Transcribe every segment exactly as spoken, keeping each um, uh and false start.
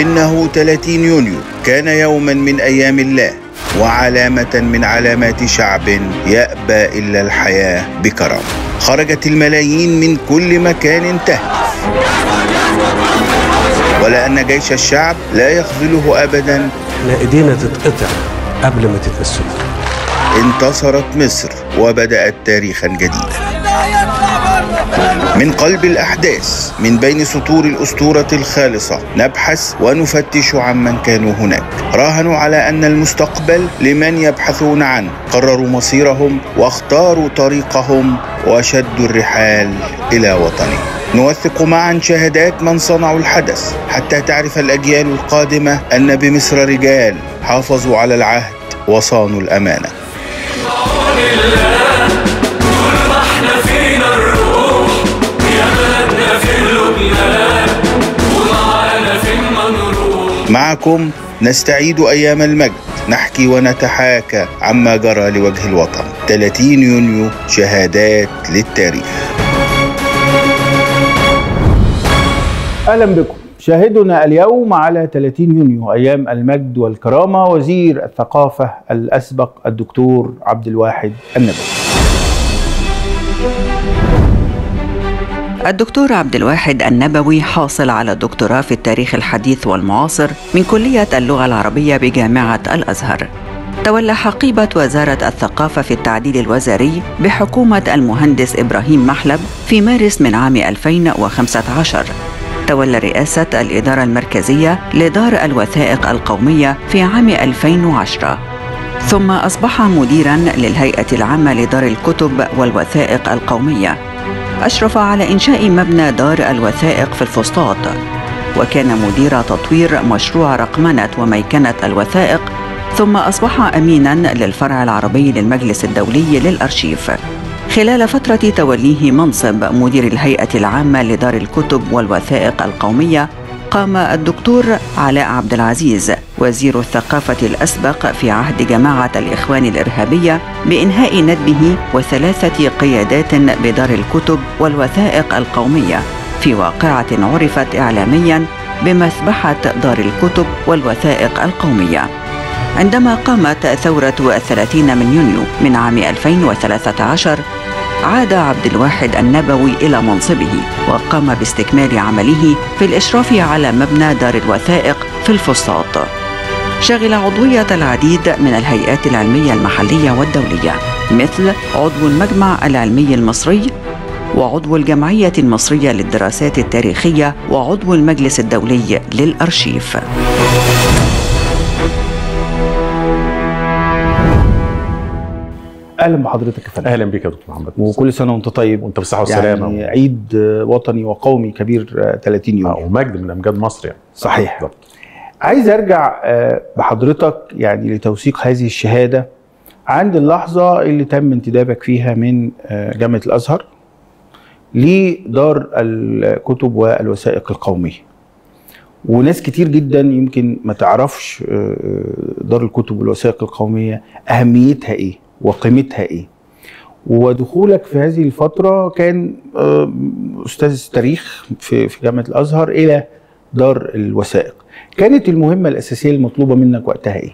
إنه ثلاثين يونيو كان يوما من أيام الله وعلامة من علامات شعب يأبى إلا الحياة بكرامة. خرجت الملايين من كل مكان تهتف، ولأن جيش الشعب لا يخذله أبدا. احنا ايدينا تتقطع قبل ما تتمسك. انتصرت مصر وبدأت تاريخا جديدا. من قلب الأحداث، من بين سطور الأسطورة الخالصة، نبحث ونفتش عمن كانوا هناك، راهنوا على أن المستقبل لمن يبحثون عنه، قرروا مصيرهم واختاروا طريقهم وشدوا الرحال إلى وطنهم. نوثق معا شهادات من صنعوا الحدث حتى تعرف الأجيال القادمة أن بمصر رجال حافظوا على العهد وصانوا الأمانة. معكم نستعيد أيام المجد، نحكي ونتحاكى عما جرى لوجه الوطن. ثلاثين يونيو، شهادات للتاريخ. أهلا بكم. شاهدنا اليوم على ثلاثين يونيو أيام المجد والكرامة وزير الثقافة الأسبق الدكتور عبد الواحد النبوي. الدكتور عبد الواحد النبوي حاصل على الدكتوراه في التاريخ الحديث والمعاصر من كلية اللغة العربية بجامعة الأزهر. تولى حقيبة وزارة الثقافة في التعديل الوزاري بحكومة المهندس إبراهيم محلب في مارس من عام ألفين وخمسة عشر. تولى رئاسة الإدارة المركزية لدار الوثائق القومية في عام ألفين وعشرة. ثم أصبح مديراً للهيئة العامة لدار الكتب والوثائق القومية. أشرف على إنشاء مبنى دار الوثائق في الفسطاط، وكان مدير تطوير مشروع رقمنة وميكنة الوثائق، ثم أصبح أميناً للفرع العربي للمجلس الدولي للأرشيف. خلال فترة توليه منصب مدير الهيئة العامة لدار الكتب والوثائق القومية، قام الدكتور علاء عبدالعزيز وزير الثقافة الأسبق في عهد جماعة الإخوان الإرهابية بإنهاء ندبه وثلاثة قيادات بدار الكتب والوثائق القومية في واقعة عرفت إعلامياً بمذبحة دار الكتب والوثائق القومية. عندما قامت ثورة الثلاثين من يونيو من عام ألفين وثلاثة عشر، عاد عبد الواحد النبوي إلى منصبه وقام باستكمال عمله في الإشراف على مبنى دار الوثائق في الفسطاط. شغل عضوية العديد من الهيئات العلمية المحلية والدولية، مثل عضو المجمع العلمي المصري وعضو الجمعية المصرية للدراسات التاريخية وعضو المجلس الدولي للأرشيف. اهلا بحضرتك يا فندم. اهلا بيك يا دكتور محمد، وكل سنه وانت طيب وانت بالصحه والسلامه. يعني عيد وطني وقومي كبير ثلاثين يوم ومجد من امجاد مصر. يعني صحيح. بالضبط. عايز ارجع بحضرتك يعني لتوثيق هذه الشهاده عند اللحظه اللي تم انتدابك فيها من جامعه الازهر لدار الكتب والوثائق القوميه. وناس كتير جدا يمكن ما تعرفش دار الكتب والوثائق القوميه اهميتها ايه وقيمتها ايه. ودخولك في هذه الفتره كان استاذ تاريخ في في جامعه الازهر الى دار الوثائق. كانت المهمه الاساسيه المطلوبه منك وقتها ايه؟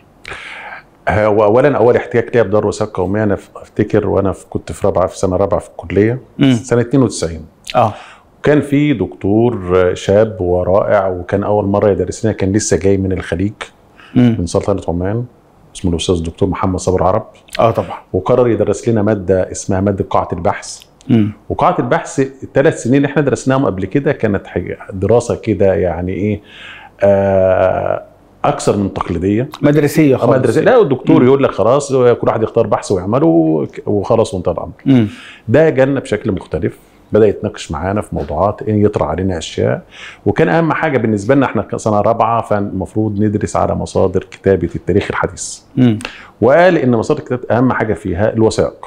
هو اولا اول احتكاك ليا بدار الوثائق القوميه، انا افتكر وانا كنت في رابعه، في سنه رابعه في الكليه، سنه اثنين وتسعين. اه كان في دكتور شاب ورائع، وكان اول مره يدرس لنا، كان لسه جاي من الخليج م. من سلطنه عمان، اسمه الاستاذ الدكتور محمد صبر عرب. اه طبعا. وقرر يدرس لنا ماده اسمها ماده قاعه البحث. امم وقاعه البحث الثلاث سنين اللي احنا درسناهم قبل كده كانت دراسه كده يعني ايه آه اكثر من تقليديه، مدرسيه خالص. مدرسيه، لا الدكتور مم. يقول لك خلاص كل واحد يختار بحث ويعمله وخلاص وانتهى الامر. ده جالنا بشكل مختلف، بدا يتناقش معانا في موضوعات، يطرح علينا اشياء، وكان اهم حاجه بالنسبه لنا احنا كسنه رابعه فالمفروض ندرس على مصادر كتابه التاريخ الحديث. م. وقال ان مصادر الكتابه اهم حاجه فيها الوثائق.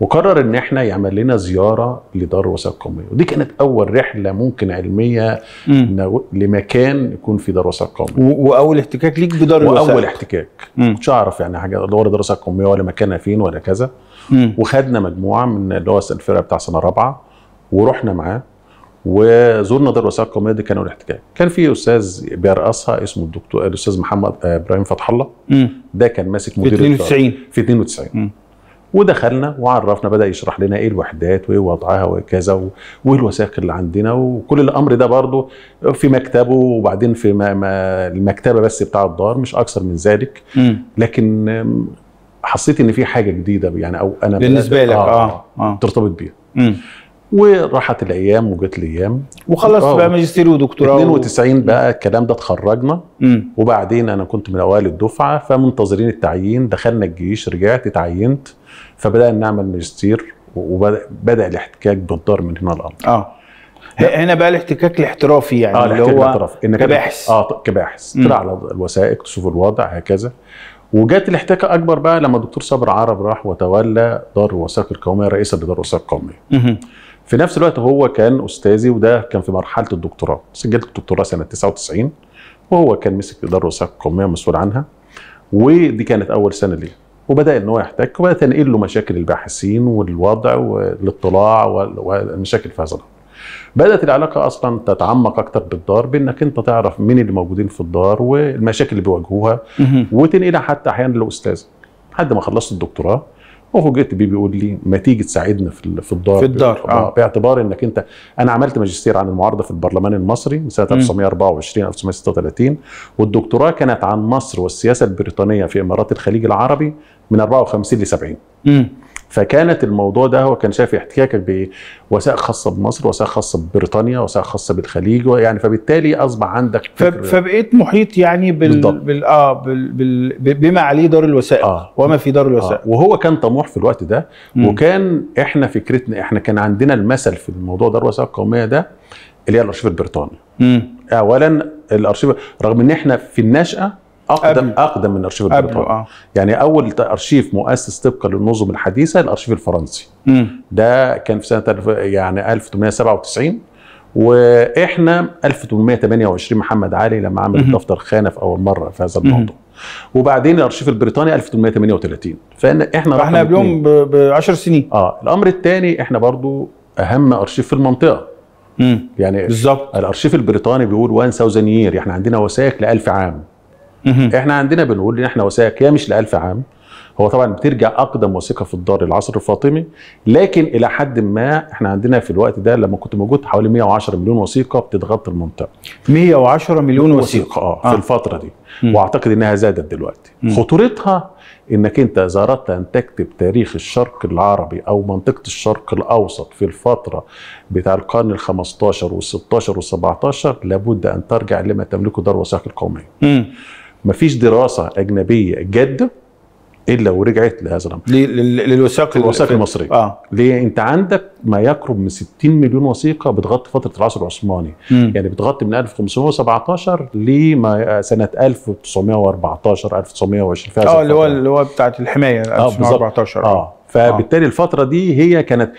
وقرر ان احنا يعمل لنا زياره لدار الوثائق القوميه، ودي كانت اول رحله ممكن علميه م. لمكان يكون في دار وثائق قوميه. واول احتكاك ليك بدار الوثائق. واول احتكاك، ما كنتش اعرف يعني حاجه دار الوثائق القوميه ولا مكانها فين ولا كذا. م. وخدنا مجموعه من اللي هو الفرقه بتاع سنه رابعه ورحنا معاه وزورنا دار الوثائق القومية دي كانوا الاحتكاك. كان في استاذ بيرأسها اسمه الدكتور الاستاذ محمد ابراهيم فتح الله، ده كان ماسك مدير في اثنين وتسعين في اثنين وتسعين. ودخلنا وعرفنا، بدأ يشرح لنا ايه الوحدات وايه وضعها وكذا وايه الوثائق اللي عندنا، وكل الامر ده برضه في مكتبه وبعدين في ما ما المكتبه بس بتاع الدار، مش اكثر من ذلك. مم. لكن حسيت ان في حاجه جديده يعني، او انا بالنسبه لك اه, آه, آه. ترتبط بيها. وراحت الايام وجت الايام وخلصت آه. بقى ماجستير ودكتوراه اثنين وتسعين و... بقى الكلام ده اتخرجنا. مم. وبعدين انا كنت من اوائل الدفعه، فمنتظرين التعيين، دخلنا الجيش، رجعت اتعينت، فبدأنا نعمل ماجستير وبدأ الاحتكاك بالدار من هنا الأمر. اه هنا بقى الاحتكاك الاحترافي يعني، آه اللي هو كباحث اه كباحث تطلع على الوثائق تشوف الوضع هكذا. وجات الاحتكاك اكبر بقى لما الدكتور صبر عرب راح وتولى دار الوثائق القوميه، رئيسا لدار الوثائق القوميه. في نفس الوقت هو كان استاذي، وده كان في مرحله الدكتوراه، سجلت الدكتوراه سنه تسعة وتسعين، وهو كان مسك دار الوثائق القوميه مسؤول عنها، ودي كانت اول سنه ليه. وبدأ إن هو يحتك وبدأ تنقل له مشاكل الباحثين والوضع والاطلاع والمشاكل في هذا الأمر. بدأت العلاقة أصلا تتعمق أكتر بالدار، بإنك أنت تعرف مين اللي موجودين في الدار والمشاكل اللي بيواجهوها، وتنقلها حتى أحيانا لأستاذ. لحد ما خلصت الدكتوراه وفوجئت بيه بيقول لي ما تيجي تساعدنا في في الدار في الدار آه. باعتبار انك انت، انا عملت ماجستير عن المعارضه في البرلمان المصري من سنه ألف وتسعمئة وأربعة وعشرين ألف وتسعمئة وستة وثلاثين، والدكتوراه كانت عن مصر والسياسه البريطانيه في امارات الخليج العربي من أربعة وخمسين ل سبعين. امم فكانت الموضوع ده، هو كان شايف احتكاكك بوثائق خاصه بمصر، وثائق خاصه ببريطانيا، وثائق خاصه بالخليج، يعني فبالتالي اصبح عندك فكر. فبقيت محيط يعني بال, بال... اه بال... بال... بما عليه دار الوثائق آه. وما في دار الوثائق آه. وهو كان طموح في الوقت ده. مم. وكان احنا فكرتنا، احنا كان عندنا المثل في الموضوع دار الوثائق القوميه ده اللي هي الارشيف البريطاني. مم. اولا الارشيف، رغم ان احنا في النشأة اقدم أبل. اقدم من الارشيف البريطاني آه. يعني اول ارشيف مؤسس طبقا للنظم الحديثه الارشيف الفرنسي. مم. ده كان في سنه يعني ألف وثمانمئة وسبعة وتسعين، واحنا ألف وثمانمئة وثمانية وعشرين محمد علي لما عمل الدفتر خانه في اول مره في هذا الموضوع. مم. وبعدين الارشيف البريطاني ألف وثمانمئة وثمانية وثلاثين، فاحنا احنا احنا اليوم ب عشر سنين. اه الامر الثاني، احنا برضو اهم ارشيف في المنطقه. مم. يعني بالظبط الارشيف البريطاني بيقول وان ساوزن يير، احنا عندنا وثائق لألف عام. احنا عندنا بنقول ان احنا وثائق يا مش لألف عام، هو طبعا بترجع اقدم وثيقه في الدار العصر الفاطمي، لكن الى حد ما احنا عندنا في الوقت ده لما كنت موجود حوالي مئة وعشرة مليون وثيقه بتتغطي المنطقه. مئة وعشرة مليون وثيقه اه في آه. الفتره دي. مم. واعتقد انها زادت دلوقتي. مم. خطورتها انك انت اذا اردت ان تكتب تاريخ الشرق العربي او منطقه الشرق الاوسط في الفتره بتاع القرن ال خمستاشر وال16 وال17 لابد ان ترجع لما تملكه دار الوثائق القوميه. امم مفيش دراسه اجنبيه جاده الا ورجعت لهذا الامر للوثائق الوثائق المصريه. اه ليه؟ انت عندك ما يقرب من ستين مليون وثيقه بتغطي فتره العصر العثماني. مم. يعني بتغطي من ألف وخمسمئة وسبعة عشر لما سنه ألف وتسعمئة وأربعة عشر ألف وتسعمئة وعشرين فيها اه اللي هو اللي هو بتاعت الحمايه ألف وتسعمئة وأربعة عشر. اه, آه. فبالتالي آه. الفتره دي هي كانت،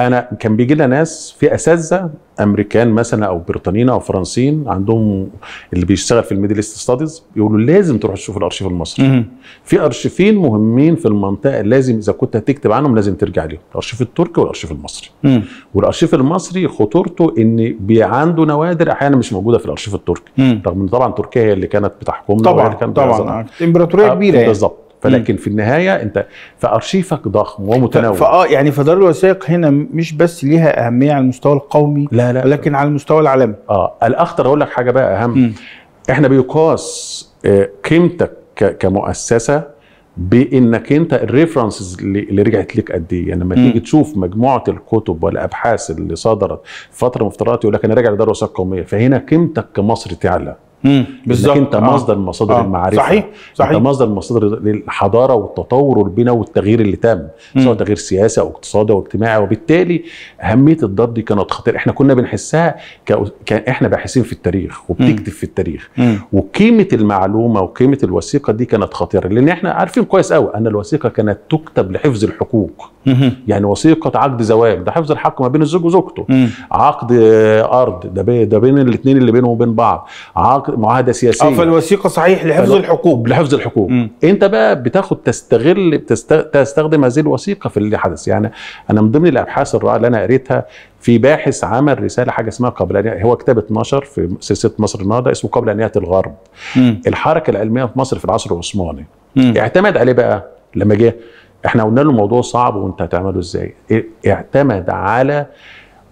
انا كان بيجي لنا ناس في اساتذه امريكان مثلا او بريطانيين او فرنسيين عندهم اللي بيشتغل في الميدل ايست ستاديز، يقولوا لازم تروح تشوف الارشيف المصري، في ارشيفين مهمين في المنطقه لازم اذا كنت هتكتب عنهم لازم ترجع ليهم، الارشيف التركي والارشيف المصري. مم. والارشيف المصري خطورته ان عنده نوادر احيانا مش موجوده في الارشيف التركي، مم. رغم ان طبعا تركيا هي اللي كانت بتحكمنا طبعا اللي كانت طبعا امبراطوريه كبيره يعني بالظبط. فلكن في النهايه انت فارشيفك ضخم ومتنوع. فاه يعني فدار الوثائق هنا مش بس ليها اهميه على المستوى القومي، لا لا، ولكن على المستوى العالمي. اه الاخطر اقول لك حاجه بقى اهم. م. احنا بيقاس قيمتك كمؤسسه بانك انت الريفرنسز اللي رجعت لك قد ايه، يعني لما تيجي تشوف مجموعه الكتب والابحاث اللي صدرت فتره مفترات يقول لك انا راجع لدار الوثائق القوميه، فهنا قيمتك كمصري تعلى. امم بالظبط. انت مصدر من آه. مصادر آه. المعرفه. صحيح صحيح. انت مصدر من مصادر الحضاره والتطور والبناء والتغيير اللي تم، سواء تغيير سياسي او اقتصادي او اجتماعي، وبالتالي اهميه الدار دي كانت خطيره، احنا كنا بنحسها ك... كان احنا باحثين في التاريخ وبتكتب في التاريخ، مم. وقيمه المعلومه وقيمه الوثيقه دي كانت خطيره، لان احنا عارفين كويس قوي ان الوثيقه كانت تكتب لحفظ الحقوق. مم. يعني وثيقه عقد زواج ده حفظ الحق ما بين الزوج وزوجته، مم. عقد ارض ده بين الاثنين اللي بينهم وبين بعض، عقد معاهده سياسيه. اه فالوثيقه صحيح لحفظ الحقوق. لحفظ الحقوق. م. انت بقى بتاخد تستغل بتستغ... تستخدم هذه الوثيقه في اللي حدث. يعني انا من ضمن الابحاث الرائعه اللي انا قريتها في باحث عمل رساله حاجه اسمها قبل ان، هو كتاب اتناشر في سلسله مصر النهارده اسمه قبل ان ياتي الغرب. م. الحركه العلميه في مصر في العصر العثماني. م. اعتمد عليه بقى لما جه، احنا قلنا له الموضوع صعب وانت هتعمله ازاي؟ اعتمد على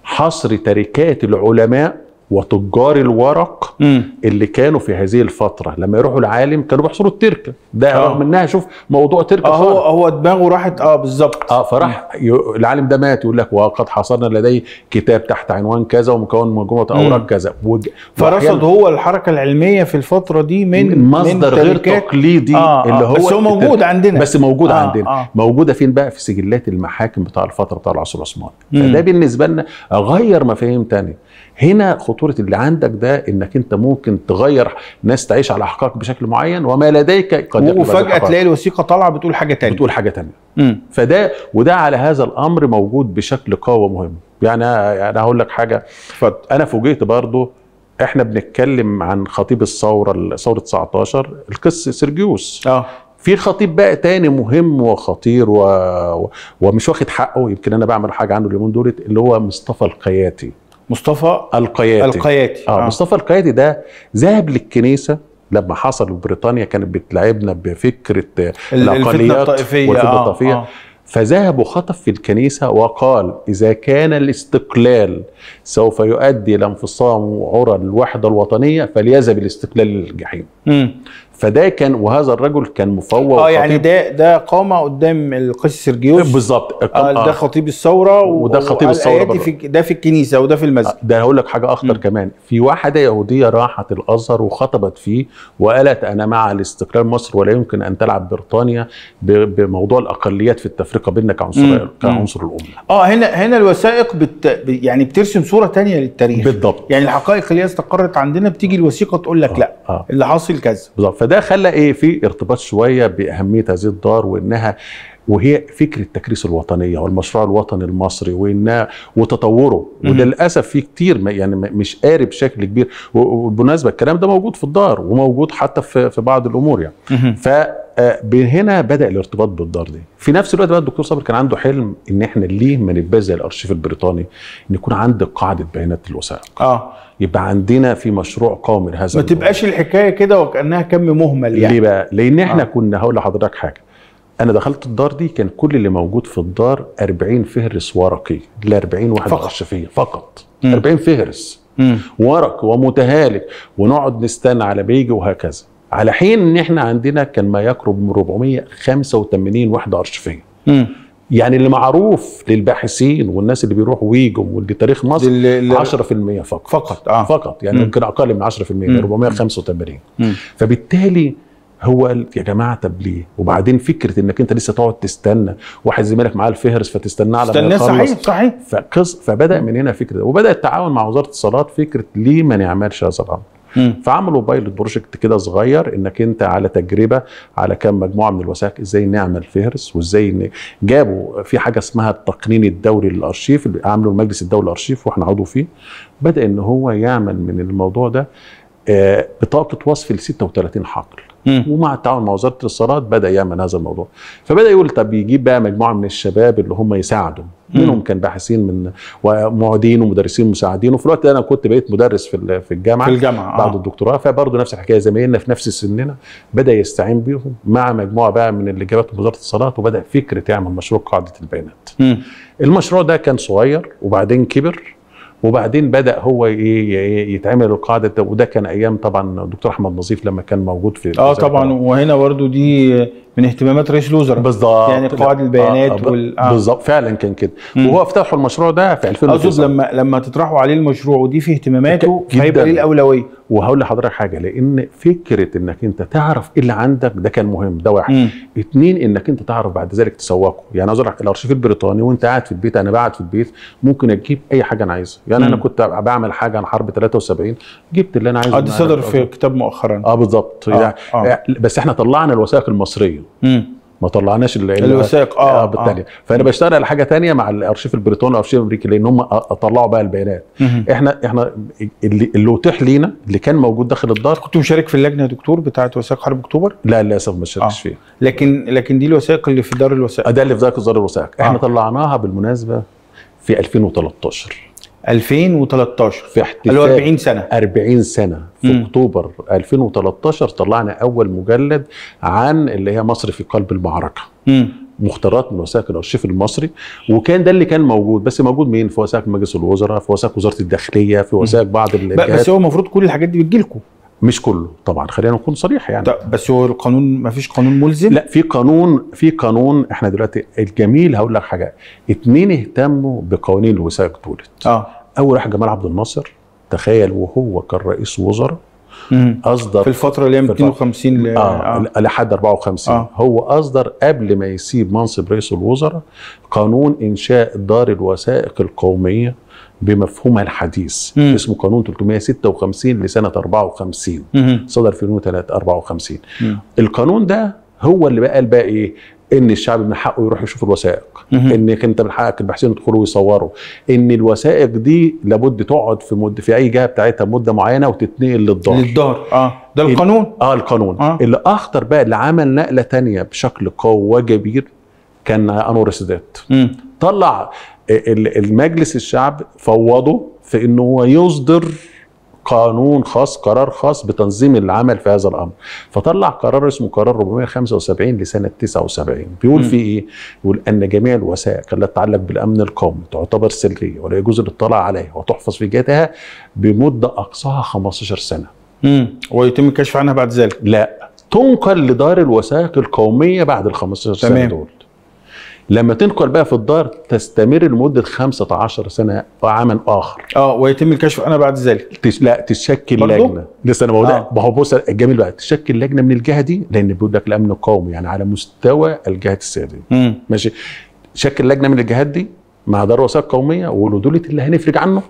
حصر تركات العلماء وتجار الورق م. اللي كانوا في هذه الفتره، لما يروحوا العالم كانوا بيحصروا التركه، ده أوه. رغم انها شوف موضوع تركه خالص. هو هو دماغه راحت اه بالظبط. اه فراح ي... العالم ده مات يقول لك وقد حصرنا لديه كتاب تحت عنوان كذا ومكون مجموعه اوراق كذا. وج... فرصد هو الحركه العلميه في الفتره دي من مصدر من غير تقليدي آه اللي هو بس هو موجود التركة. عندنا بس موجود آه عندنا آه. موجوده فين بقى؟ في سجلات المحاكم بتاع الفتره بتاع العصر العثماني. فده بالنسبه لنا غير مفاهيم ثانيه. هنا خطورة اللي عندك ده انك انت ممكن تغير ناس تعيش على احقاقك بشكل معين وما لديك قد يكون، وفجأة تلاقي الوثيقة طالعة بتقول حاجة تانية بتقول حاجة تانية مم. فده وده على هذا الامر موجود بشكل قوي مهم. يعني انا هقول لك حاجة فضل. انا فوجئت برضو احنا بنتكلم عن خطيب الثورة ثورة تسعتاشر القس سرجيوس. اه في خطيب بقى تاني مهم وخطير و... ومش واخد حقه، يمكن انا بعمل حاجة عنه اليومين دولت، اللي هو مصطفى القيادي. مصطفى القيادي القيادي اه مصطفى القيادي ده ذهب للكنيسه لما حصل في بريطانيا، كانت بتلعبنا بفكره الاقليات والفتنه الطائفيه آه. فذهب وخطب في الكنيسه وقال اذا كان الاستقلال سوف يؤدي الى انفصام عرى الوحده الوطنيه فليذهب الاستقلال للجحيم. امم فده كان، وهذا الرجل كان مفوض اه يعني ده ده قامه قدام القس سرجيوس بالظبط. آه ده خطيب الثوره وده خطيب الثوره في ده في الكنيسه وده في المسجد. آه ده هقول لك حاجه اخطر كمان، في واحده يهوديه راحت الازهر وخطبت فيه وقالت انا مع الاستقلال مصر ولا يمكن ان تلعب بريطانيا بموضوع الاقليات في التفرقه بيننا كعنصر كعنصر الامه. اه هنا هنا الوثائق بت يعني بترسم صوره ثانيه للتاريخ بالضبط. يعني الحقائق اللي استقرت عندنا بتيجي الوثيقه تقول لك آه لا آه. اللي حاصل كذا بالظبط. ده خلى ايه في ارتباط شويه باهميه هذه الدار وانها وهي فكره تكريس الوطنيه والمشروع الوطني المصري وانها وتطوره. وللاسف في كتير يعني مش قاري بشكل كبير، وبالمناسبه الكلام ده موجود في الدار وموجود حتى في في بعض الامور يعني. فهنا بدا الارتباط بالدار دي. في نفس الوقت بقى الدكتور صابر كان عنده حلم ان احنا ليه ما نبقاش زي الارشيف البريطاني، ان يكون عندك قاعده بيانات الوثائق. اه يبقى عندنا في مشروع قومي لهذا ما تبقاش الحكايه كده وكانها كم مهمل يعني. ليه بقى؟ لان احنا آه. كنا هقول لحضرتك حاجه، انا دخلت الدار دي كان كل اللي موجود في الدار أربعين فهرس ورقي ل أربعين واحد أرشيفية فقط. مم. أربعين فهرس مم. ورق ومتهالك ونقعد نستنى على بيجي وهكذا، على حين ان احنا عندنا كان ما يقرب من أربعمية وخمسة وتمانين وحده أرشيفية. مم. يعني اللي معروف للباحثين والناس اللي بيروحوا ويجوا واللي تاريخ مصر عشرة في المية فقط فقط آه. فقط يعني يمكن اقل من عشرة في المية أربعمية وخمسة وتمانين. فبالتالي هو يا جماعه طب ليه؟ وبعدين فكره انك انت لسه تقعد تستنى واحد زميلك معاه الفهرس فتستناه على ما يخلص. صحيح صحيح. فبدا من هنا فكره، وبدا التعاون مع وزاره الاتصالات فكره ليه ما نعملش هذا الامر. فعملوا بايلوت بروجكت كده صغير انك انت على تجربه على كام مجموعه من الوثائق ازاي نعمل فهرس، وازاي جابوا في حاجه اسمها التقنين الدوري للارشيف اللي عمله المجلس الدولي للارشيف واحنا عضو فيه، بدا ان هو يعمل من الموضوع ده بطاقه وصف ل ستة وتلاتين حقل. مم. ومع التعاون مع وزاره الاتصالات بدا يعمل هذا الموضوع. فبدا يقول طب يجيب بقى مجموعه من الشباب اللي هم يساعدوا، منهم كان باحثين من ومعيدين ومدرسين مساعدين، وفي الوقت ده انا كنت بقيت مدرس في في الجامعه في الجامعه بعد آه. الدكتوراه، فبرضه نفس الحكايه زمايلنا في نفس سننا بدا يستعين بيهم مع مجموعه بقى من اللي جابت وزاره الاتصالات، وبدا فكره يعمل مشروع قاعده البيانات. مم. المشروع ده كان صغير وبعدين كبر وبعدين بدأ هو يتعمل القاعدة، وده كان أيام طبعا الدكتور أحمد نظيف لما كان موجود في اه طبعا. وهنا برضه دي من اهتمامات رئيس الوزراء بالظبط، يعني قواعد البيانات آه وال آه. بالظبط فعلا كان كده. وهو افتتحوا المشروع ده في ألفين وتسعة. اقصد لما لما تطرحوا عليه المشروع ودي في اهتماماته هيبقى ليه الأولوية. وهقول لحضرتك حاجة، لأن فكرة إنك أنت تعرف إيه اللي عندك ده كان مهم، ده واحد. مم. اتنين إنك أنت تعرف بعد ذلك تسوقه، يعني أقول لك الأرشيف البريطاني وأنت قاعد في البيت، أنا قاعد في البيت ممكن أجيب أي حاجة أنا عايزها. يعني مم. انا كنت بعمل حاجه عن حرب تلاتة وسبعين جبت اللي انا عايزه. اه دي صدر في كتاب مؤخرا. اه بالظبط. آه. يعني آه. بس احنا طلعنا الوثائق المصريه. مم. ما طلعناش الوثائق اه, آه بالتالي آه. فانا بشتغل على حاجه ثانيه مع الارشيف البريطاني والارشيف الامريكي لان هم طلعوا بقى البيانات. احنا احنا اللي, اللي اتيح لينا اللي كان موجود داخل الدار. كنت مشارك في اللجنه يا دكتور بتاعه وثائق حرب اكتوبر؟ لا للاسف ما شاركتش آه. فيها. لكن لكن دي الوثائق اللي في دار الوثائق. ده اللي في دار الوثائق احنا آه. طلعناها بالمناسبه في ألفين وثلاثة عشر. ألفين وثلاثة عشر في احتفال أربعين سنة. أربعين سنة في م. أكتوبر ألفين وثلاثة عشر طلعنا أول مجلد عن اللي هي مصر في قلب المعركة. م. مختارات من وثائق الأرشيف المصري وكان ده اللي كان موجود بس موجود مين؟ في وثائق مجلس الوزراء، في وثائق وزارة الداخلية، في وثائق بعض الجهات. بس هو المفروض كل الحاجات دي بتجي لكم. مش كله طبعا خلينا نكون صريح يعني. بس هو القانون ما فيش قانون ملزم؟ لا في قانون في قانون احنا دلوقتي الجميل هقول لك حاجه اتنين اهتموا بقوانين الوثائق دولت. اه اول واحد جمال عبد الناصر تخيل وهو كان رئيس وزراء اصدر في الفتره اللي هي مئتين وخمسين ل... آه. آه. لحد أربعة وخمسين آه. هو اصدر قبل ما يسيب منصب رئيس الوزراء قانون انشاء دار الوثائق القوميه بمفهومها الحديث مم. اسمه قانون ثلاثمئة وستة وخمسين لسنه أربعة وخمسين مم. صدر في ألفين وثلاثة أربعة وخمسين. القانون ده هو اللي بقى بقى ايه ان الشعب من حقه يروح يشوف الوثائق مم. ان انت من حقك الباحثين يدخلوا ويصوروا ان الوثائق دي لابد تقعد في مد في اي جهه بتاعتها مده معينه وتتنقل للدار للدار اه ده القانون اه القانون آه. اللي اخطر بقى اللي عمل نقله ثانيه بشكل قوي وجبير كان انور السادات. طلع المجلس الشعب فوضه في انه هو يصدر قانون خاص قرار خاص بتنظيم العمل في هذا الامر فطلع قرار اسمه قرار أربعمئة وخمسة وسبعين لسنه تسعة وسبعين بيقول فيه ايه؟ بيقول ان جميع الوثائق التي تتعلق بالامن القومي تعتبر سريه ولا يجوز الاطلاع عليها وتحفظ في جهتها بمده اقصاها خمستاشر سنة امم ويتم الكشف عنها بعد ذلك لا تنقل لدار الوثائق القوميه بعد ال خمستاشر سنة دول. لما تنقل بقى في الدار تستمر لمده خمسة عشر سنة عاما اخر. اه ويتم الكشف انا بعد ذلك. تش... لا تشكل برضو؟ لجنه لسه انا بقول ما هو بص الجميل بقى تشكل لجنه من الجهه دي لان بيقول لك الامن القومي يعني على مستوى الجهات السياديه. مم. ماشي تشكل لجنه من الجهات دي مع دار وثائق قوميه ويقولوا دولت اللي هنفرج عنه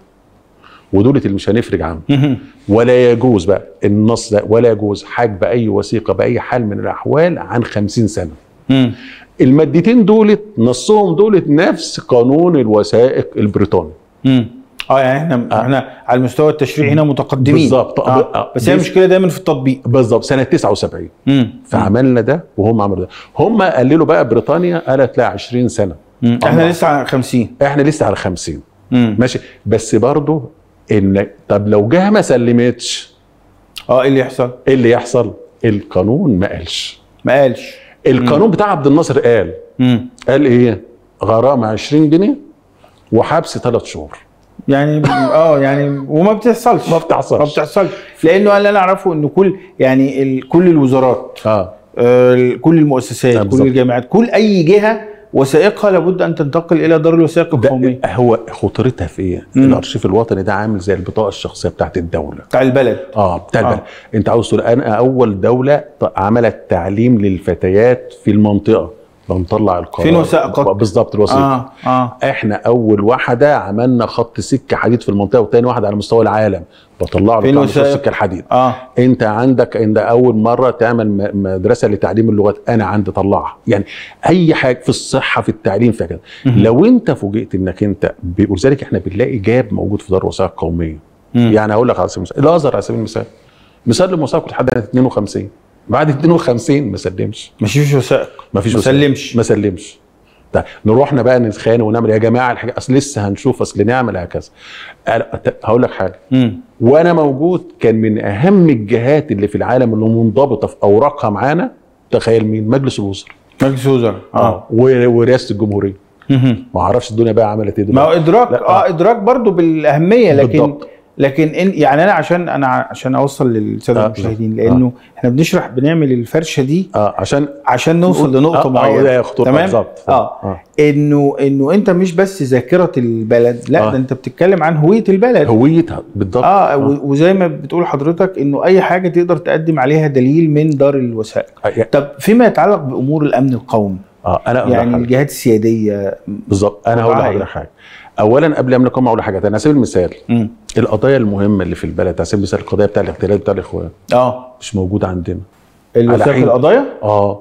ودولة اللي مش هنفرج عنه. ولا يجوز بقى النص ده ولا يجوز حجب اي وثيقه باي حال من الاحوال عن خمسين سنة. مم. المادتين دولت نصهم دولت نفس قانون الوثائق البريطاني. امم اه يعني احنا آه. احنا على المستوى التشريعي هنا متقدمين بالظبط آه. آه. بس هي المشكله دايما في التطبيق بالظبط سنه تسعة وسبعين امم فعملنا ده وهم عملوا ده هم قللوا بقى بريطانيا قالت لا عشرين سنة مم. احنا لسه على خمسين احنا لسه على خمسين مم. ماشي بس برضه ان طب لو جهه ما سلمتش اه ايه اللي يحصل؟ ايه اللي يحصل؟ القانون ما قالش ما قالش القانون بتاع عبد الناصر قال مم. قال ايه؟ غرامه عشرين جنيه وحبس ثلاث شهور يعني اه يعني وما بتحصلش ما بتحصلش ما بتحصلش لانه اللي انا اعرفه انه كل يعني ال كل الوزارات آه. آه كل المؤسسات آه كل الجامعات كل اي جهه وثائقها لابد ان تنتقل الى دار الوثائق القوميه. هو خطورتها في ايه؟ الارشيف الوطني ده عامل زي البطاقه الشخصيه بتاعت الدوله. بتاع البلد. اه بتاع البلد. آه. انت عاوز تقول انا اول دوله عملت تعليم للفتيات في المنطقه. بنطلع القرار. فين وثائقك؟ بالظبط الوثيقه. آه. آه. احنا اول واحده عملنا خط سكه حديد في المنطقه وثاني واحده على مستوى العالم. بطلع له خط سكه الحديد. آه. انت عندك انت اول مره تعمل مدرسه لتعليم اللغات انا عندي طلعها، يعني اي حاجه في الصحه في التعليم في كده. لو انت فوجئت انك انت ولذلك احنا بنلاقي جاب موجود في دار الوثائق القوميه. يعني هقول لك على سبيل المثال الازهر على سبيل المثال. مثال الموثائق لحد اثنين وخمسين بعد اثنين وخمسين ما سلمش مفيش وثائق مفيش ما سلمش ما سلمش طيب نروحنا بقى نتخانق ونعمل يا جماعه الحاجه اصل لسه هنشوف اصل نعمل هكذا هقول لك حاجه مم. وانا موجود كان من اهم الجهات اللي في العالم اللي منضبطه في اوراقها معانا تخيل مين؟ مجلس الوزراء مجلس الوزراء اه, آه. ورئاسه الجمهوريه ما اعرفش الدنيا بقى عملت ايه دلوقتي ما هو ادراك لا. اه ادراك برضو بالاهميه لكن بالضبط. لكن إن يعني انا عشان انا عشان اوصل للساده المشاهدين لانه آه. احنا بنشرح بنعمل الفرشه دي آه. عشان عشان نوصل لنقطه آه. معينه آه. تمام آه. اه انه انه انت مش بس ذاكره البلد لا آه. ده انت بتتكلم عن هويه البلد هويتها بالضبط آه. اه وزي ما بتقول حضرتك انه اي حاجه تقدر تقدم عليها دليل من دار الوثائق آه. طب فيما يتعلق بامور الامن القومي اه انا يعني الجهات السياديه بالظبط انا هقول لحضرتك حاجه اولا قبل ما نقوم اقول حاجه ثانيه على سبيل المثال القضايا المهمه اللي في البلد على سبيل المثال القضيه بتاع الاغتيال بتاع الاخوان اه مش موجوده عندنا الوثائق القضايا اه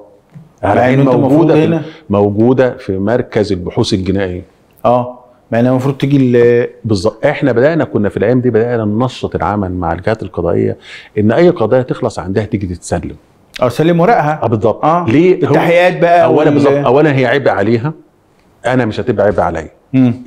على انه موجوده هنا، موجوده في مركز البحوث الجنائيه. اه ما انا المفروض تيجي بالظبط. احنا بدانا كنا في الايام دي بدانا ننشط العمل مع الجهات القضائيه ان اي قضايا تخلص عندها تيجي تتسلم او تسلم ورقها. اه بالظبط. اه ليه؟ التحقيقات بقى اولا بالظبط. اولا هي عبء عليها، انا مش هتبقى عبء عليا.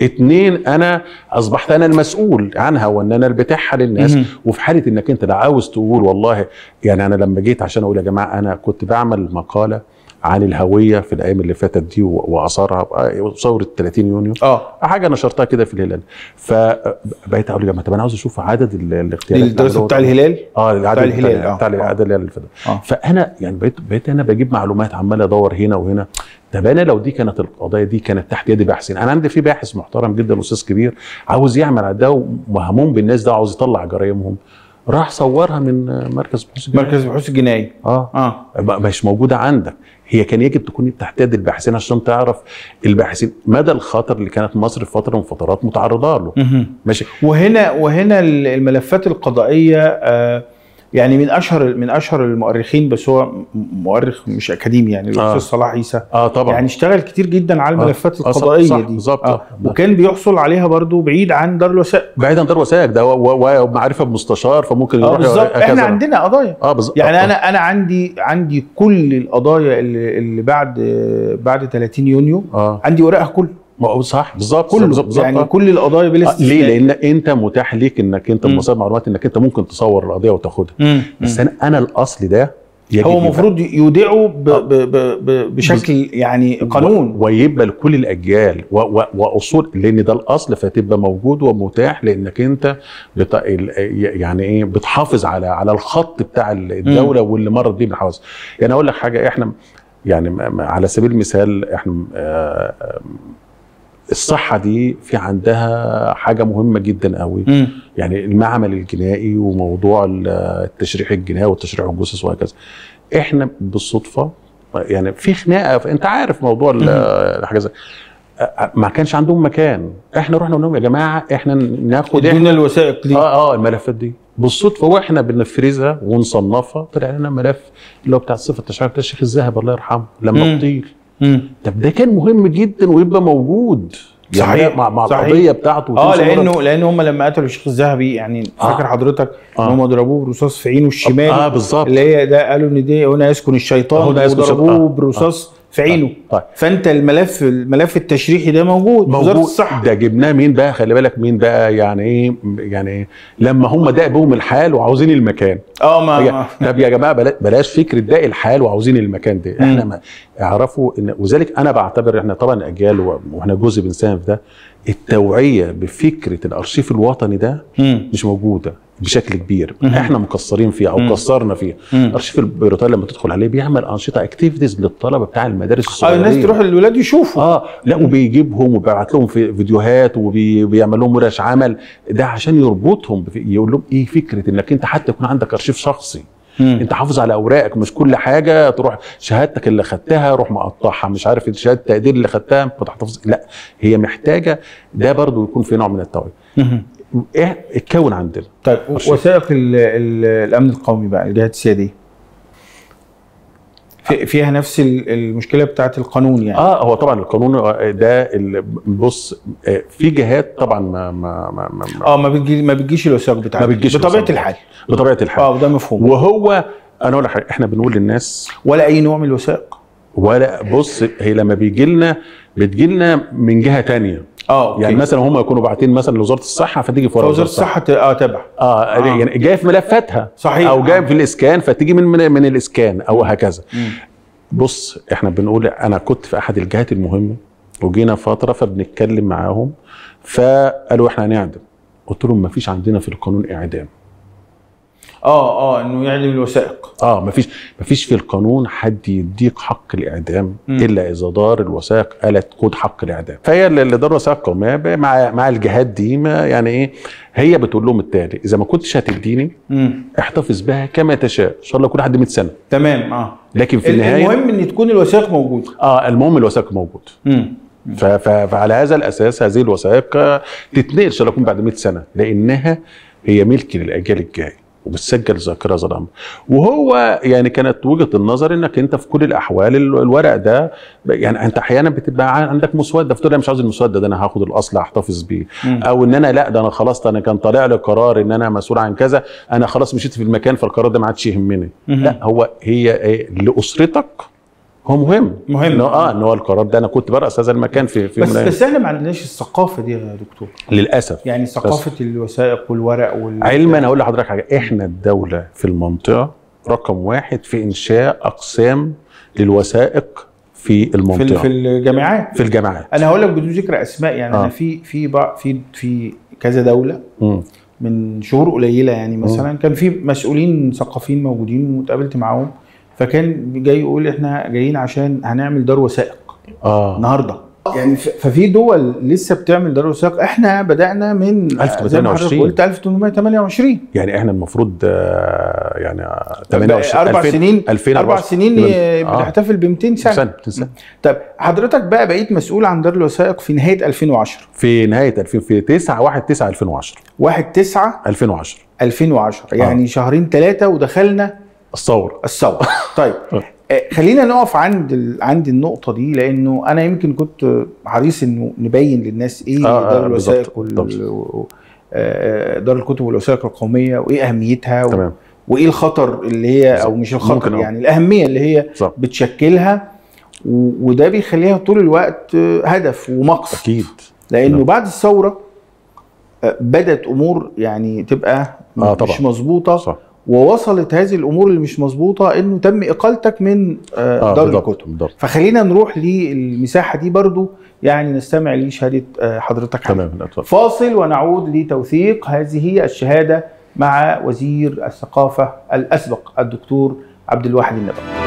اتنين، انا اصبحت انا المسؤول عنها وان انا اللي بتاعها للناس. مم. وفي حاله انك انت لا عاوز تقول والله، يعني انا لما جيت عشان اقول يا جماعه انا كنت بعمل مقاله عن الهويه في الايام اللي فاتت دي واثارها ثوره ثلاثين يونيو، اه حاجه نشرتها كده في الهلال، فبقيت اقول يا جماعه طب انا عاوز اشوف عدد الاغتيالات بتاع الهلال. اه بتاع الهلال بتاع العدد اللي فاتت. فانا يعني بقيت بقيت انا بجيب معلومات، عمال ادور هنا وهنا. طب انا لو دي كانت القضايا دي كانت تحت يد باحثين، انا عندي في باحث محترم جدا استاذ كبير عاوز يعمل على ده ومهموم بالناس ده، عاوز يطلع جرايمهم، راح صورها من مركز بحوث الجنائيه. مركز بحوث الجنائيه اه اه مش موجوده عندك، هي كان يجب تكون تحت يد الباحثين عشان تعرف الباحثين مدى الخطر اللي كانت مصر في فتره من فترات متعرضه له. ماشي. وهنا وهنا الملفات القضائيه آه يعني من اشهر من اشهر المؤرخين، بس هو مؤرخ مش اكاديمي، يعني الاستاذ آه. صلاح عيسى. اه طبعا يعني اشتغل كتير جدا على الملفات آه. القضائيه صح دي. صح آه. وكان بيحصل عليها برضو بعيد عن دار الوثائق، بعيد عن دار الوثائق ده ومعرفه بمستشار، فممكن يروح. اه بالظبط. احنا عندنا قضايا اه بالظبط. يعني آه. انا انا عندي عندي كل القضايا اللي, اللي بعد بعد ثلاثين يونيو آه. عندي ورقها كله. صح بالظبط. كله بالظبط يعني بالزبط. كل القضايا بالاستثناء. ليه؟ لان انت متاح ليك انك انت بمصادر معلومات انك انت ممكن تصور القضيه وتاخدها. مم. بس انا انا الاصل ده هو المفروض يودعوا بشكل يعني قانون ويبقى لكل الاجيال واصول، لان ده الاصل، فتبقى موجود ومتاح لانك انت بتا... يعني ايه بتحافظ على على الخط بتاع الدوله واللي مرت بيه من الحوادث. يعني اقول لك حاجه، احنا يعني على سبيل المثال احنا آه الصحة دي في عندها حاجة مهمة جدا قوي. مم. يعني المعمل الجنائي وموضوع التشريح الجنائي والتشريح الجثث وهكذا. احنا بالصدفة يعني في خناقة، انت عارف موضوع الحاجة ما كانش عندهم مكان، احنا رحنا قلنا لهم يا جماعة احنا ناخد ادونا الوثائق دي اه اه الملفات دي بالصدفة، واحنا بنفرزها ونصنفها طلع لنا ملف اللي هو بتاع صفة التشريح الشيخ الذهبي الله يرحمه لما اغتيل. طب ده كان مهم جدا ويبقى موجود صحيح يعني مع مع القضيه بتاعته. اه لانه لان هم لما قتلوا الشيخ الذهبي يعني آه. فاكر حضرتك ان آه. هم ضربوه برصاص في عينه الشمال. اه بالظبط. اللي هي ده قالوا ان دي هنا يسكن الشيطان، هنا يسكن ضربوه برصاص في عينه. آه. آه. فانت الملف الملف التشريحي ده موجود موجود وزاره الصحه ده جبناه مين بقى؟ خلي بالك مين بقى يعني ايه يعني إيه؟ لما هم داق بهم الحال وعاوزين المكان. اه ما طب يا جماعه بلاش فكره داق الحال وعاوزين المكان دي، احنا ما اعرفوا ان، وذلك انا بعتبر احنا طبعا اجيال واحنا جزء بنساهم في ده، التوعيه بفكره الارشيف الوطني ده مم. مش موجوده بشكل كبير. مم. احنا مقصرين فيها او مم. قصرنا فيها. الارشيف البريطاني لما تدخل عليه بيعمل انشطه اكتيفيتيز للطلبه بتاع المدارس الصغيره. اه الناس تروح للولاد يشوفوا. اه لا وبيجيبهم وبيبعت لهم في فيديوهات وبيعمل لهم ورش عمل، ده عشان يربطهم يقول لهم ايه فكره انك انت حتى يكون عندك ارشيف شخصي. مم. انت حافظ على اوراقك، مش كل حاجه تروح شهادتك اللي خدتها روح مقطعها، مش عارف شهاده التقدير اللي خدتها ما تحتفظ، لا هي محتاجه ده برضو يكون في نوع من التوعيه. ايه اتكون عندنا. طيب وثائق الامن القومي بقى، الجهات السياديه فيها نفس المشكله بتاعت القانون يعني. اه هو طبعا القانون ده بص في جهات طبعا ما ما ما, ما اه ما بتجي ما بتجيش الوثائق بتاعتها بطبيعه الحال بطبيعه الحال اه ده مفهوم. وهو انا اقول لك احنا بنقول للناس ولا اي نوع من الوثائق ولا بص، هي لما بيجي لنا بتجي لنا من جهه ثانيه. اه يعني مثلا هم يكونوا باعتين مثلا لوزاره الصحه فتيجي في وزاره الصحه اه تبع اه, آه. يعني جايه في ملفاتها صحيح، او جايه آه. في الاسكان فتيجي من من, من الاسكان او هكذا. مم. بص احنا بنقول انا كنت في احد الجهات المهمه وجينا فتره فبنتكلم معاهم فقالوا احنا هنعدم، قلت لهم ما فيش عندنا في القانون اعدام. اه اه انه يعدم الوثائق. اه ما فيش ما فيش في القانون حد يديك حق الاعدام. مم. الا اذا دار الوثائق قالت كود حق الاعدام، فهي اللي دار الوثائق القوميه مع مع الجهات دي ما يعني ايه هي بتقول لهم التالي، اذا ما كنتش هتديني مم. احتفظ بها كما تشاء، ان شاء الله يكون لحد مئة سنة. تمام. اه لكن في النهايه المهم ان تكون الوثائق موجوده. اه المهم الوثائق موجوده. امم فعلى هذا الاساس هذه الوثائق تتنقل ان شاء الله يكون بعد مئة سنة لانها هي ملك للاجيال الجايه. وبتسجل ذاكره ظلام. وهو يعني كانت وجهه النظر انك انت في كل الاحوال الورق ده يعني انت احيانا بتبقى عندك مسوده فتقول انا مش عاوز المسوده ده، انا هاخد الاصل هحتفظ بيه، او ان انا لا ده انا خلاص انا كان طالع لي قرار ان انا مسؤول عن كذا، انا خلاص مشيت في المكان فالقرار ده ما عادش يهمني. لا هو هي لاسرتك هو مهم مهم إنه اه ان هو القرار ده انا كنت برأس هذا المكان في في بس بس احنا ما عندناش الثقافه دي يا دكتور للاسف، يعني ثقافه الوثائق والورق وال علما. هقول لحضرتك حاجه، احنا الدوله في المنطقه رقم واحد في انشاء اقسام للوثائق في المنطقه في الجامعات في الجامعات. انا هقول لك بدون ذكر اسماء يعني آه. انا في في في في كذا دوله م. من شهور قليله يعني مثلا م. كان في مسؤولين ثقافيين موجودين واتقابلت معاهم، فكان جاي يقول احنا جايين عشان هنعمل دار وثائق اه النهارده يعني. ففي دول لسه بتعمل دار وثائق، احنا بدانا من ألف وثمانمائة وثمانية وعشرين قلت ألف وثمانمائة وثمانية وعشرين يعني احنا المفروض يعني ثمانية وعشرين اربع سنين اربع سنين بنحتفل ب مئتين سنه سنه. طب حضرتك بقى بقيت مسؤول عن دار الوثائق في نهايه ألفين وعشرة في نهايه ألفين في تسعة واحد تسعة ألفين وعشرة واحد تسعة ألفين وعشرة يعني آه. شهرين ثلاثه ودخلنا الثورة الثورة طيب خلينا نقف عند عند النقطة دي، لأنه أنا يمكن كنت حريص إنه نبين للناس إيه آه دار الوثائق وال دار الكتب والوثائق القومية وإيه أهميتها و... وإيه الخطر اللي هي بالزبط. أو مش الخطر يعني أو. الأهمية اللي هي بالزبط. بتشكلها و... وده بيخليها طول الوقت هدف ومقصد أكيد، لأنه نعم. بعد الثورة بدأت أمور يعني تبقى آه مش مظبوطة صح. ووصلت هذه الامور اللي مش مظبوطه انه تم اقالتك من آه دار الكتب. فخلينا نروح للمساحه دي برضو يعني نستمع لشهاده حضرتك تمام. فاصل ونعود لتوثيق هذه الشهاده مع وزير الثقافه الاسبق الدكتور عبد الواحد النبوي.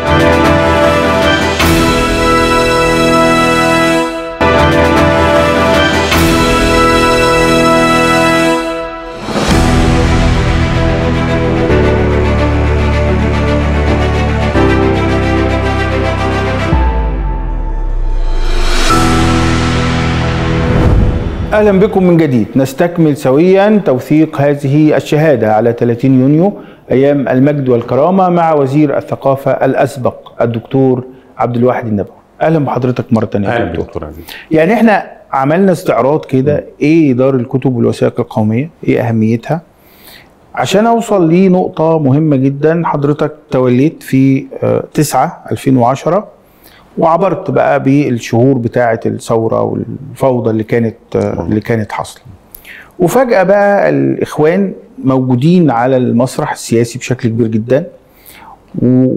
أهلا بكم من جديد. نستكمل سويا توثيق هذه الشهادة على ثلاثين يونيو أيام المجد والكرامة مع وزير الثقافة الأسبق الدكتور عبد الواحد النبوي. أهلا بحضرتك مرة ثانية يا دكتور عزيز. يعني احنا عملنا استعراض كده إيه دار الكتب والوثائق القومية، إيه أهميتها، عشان أوصل لنقطة مهمة جدا حضرتك توليت في تسعة ألفين وعشرة وعبرت بقى بالشهور بتاعه الثوره والفوضى اللي كانت اللي كانت حاصله. وفجاه بقى الاخوان موجودين على المسرح السياسي بشكل كبير جدا،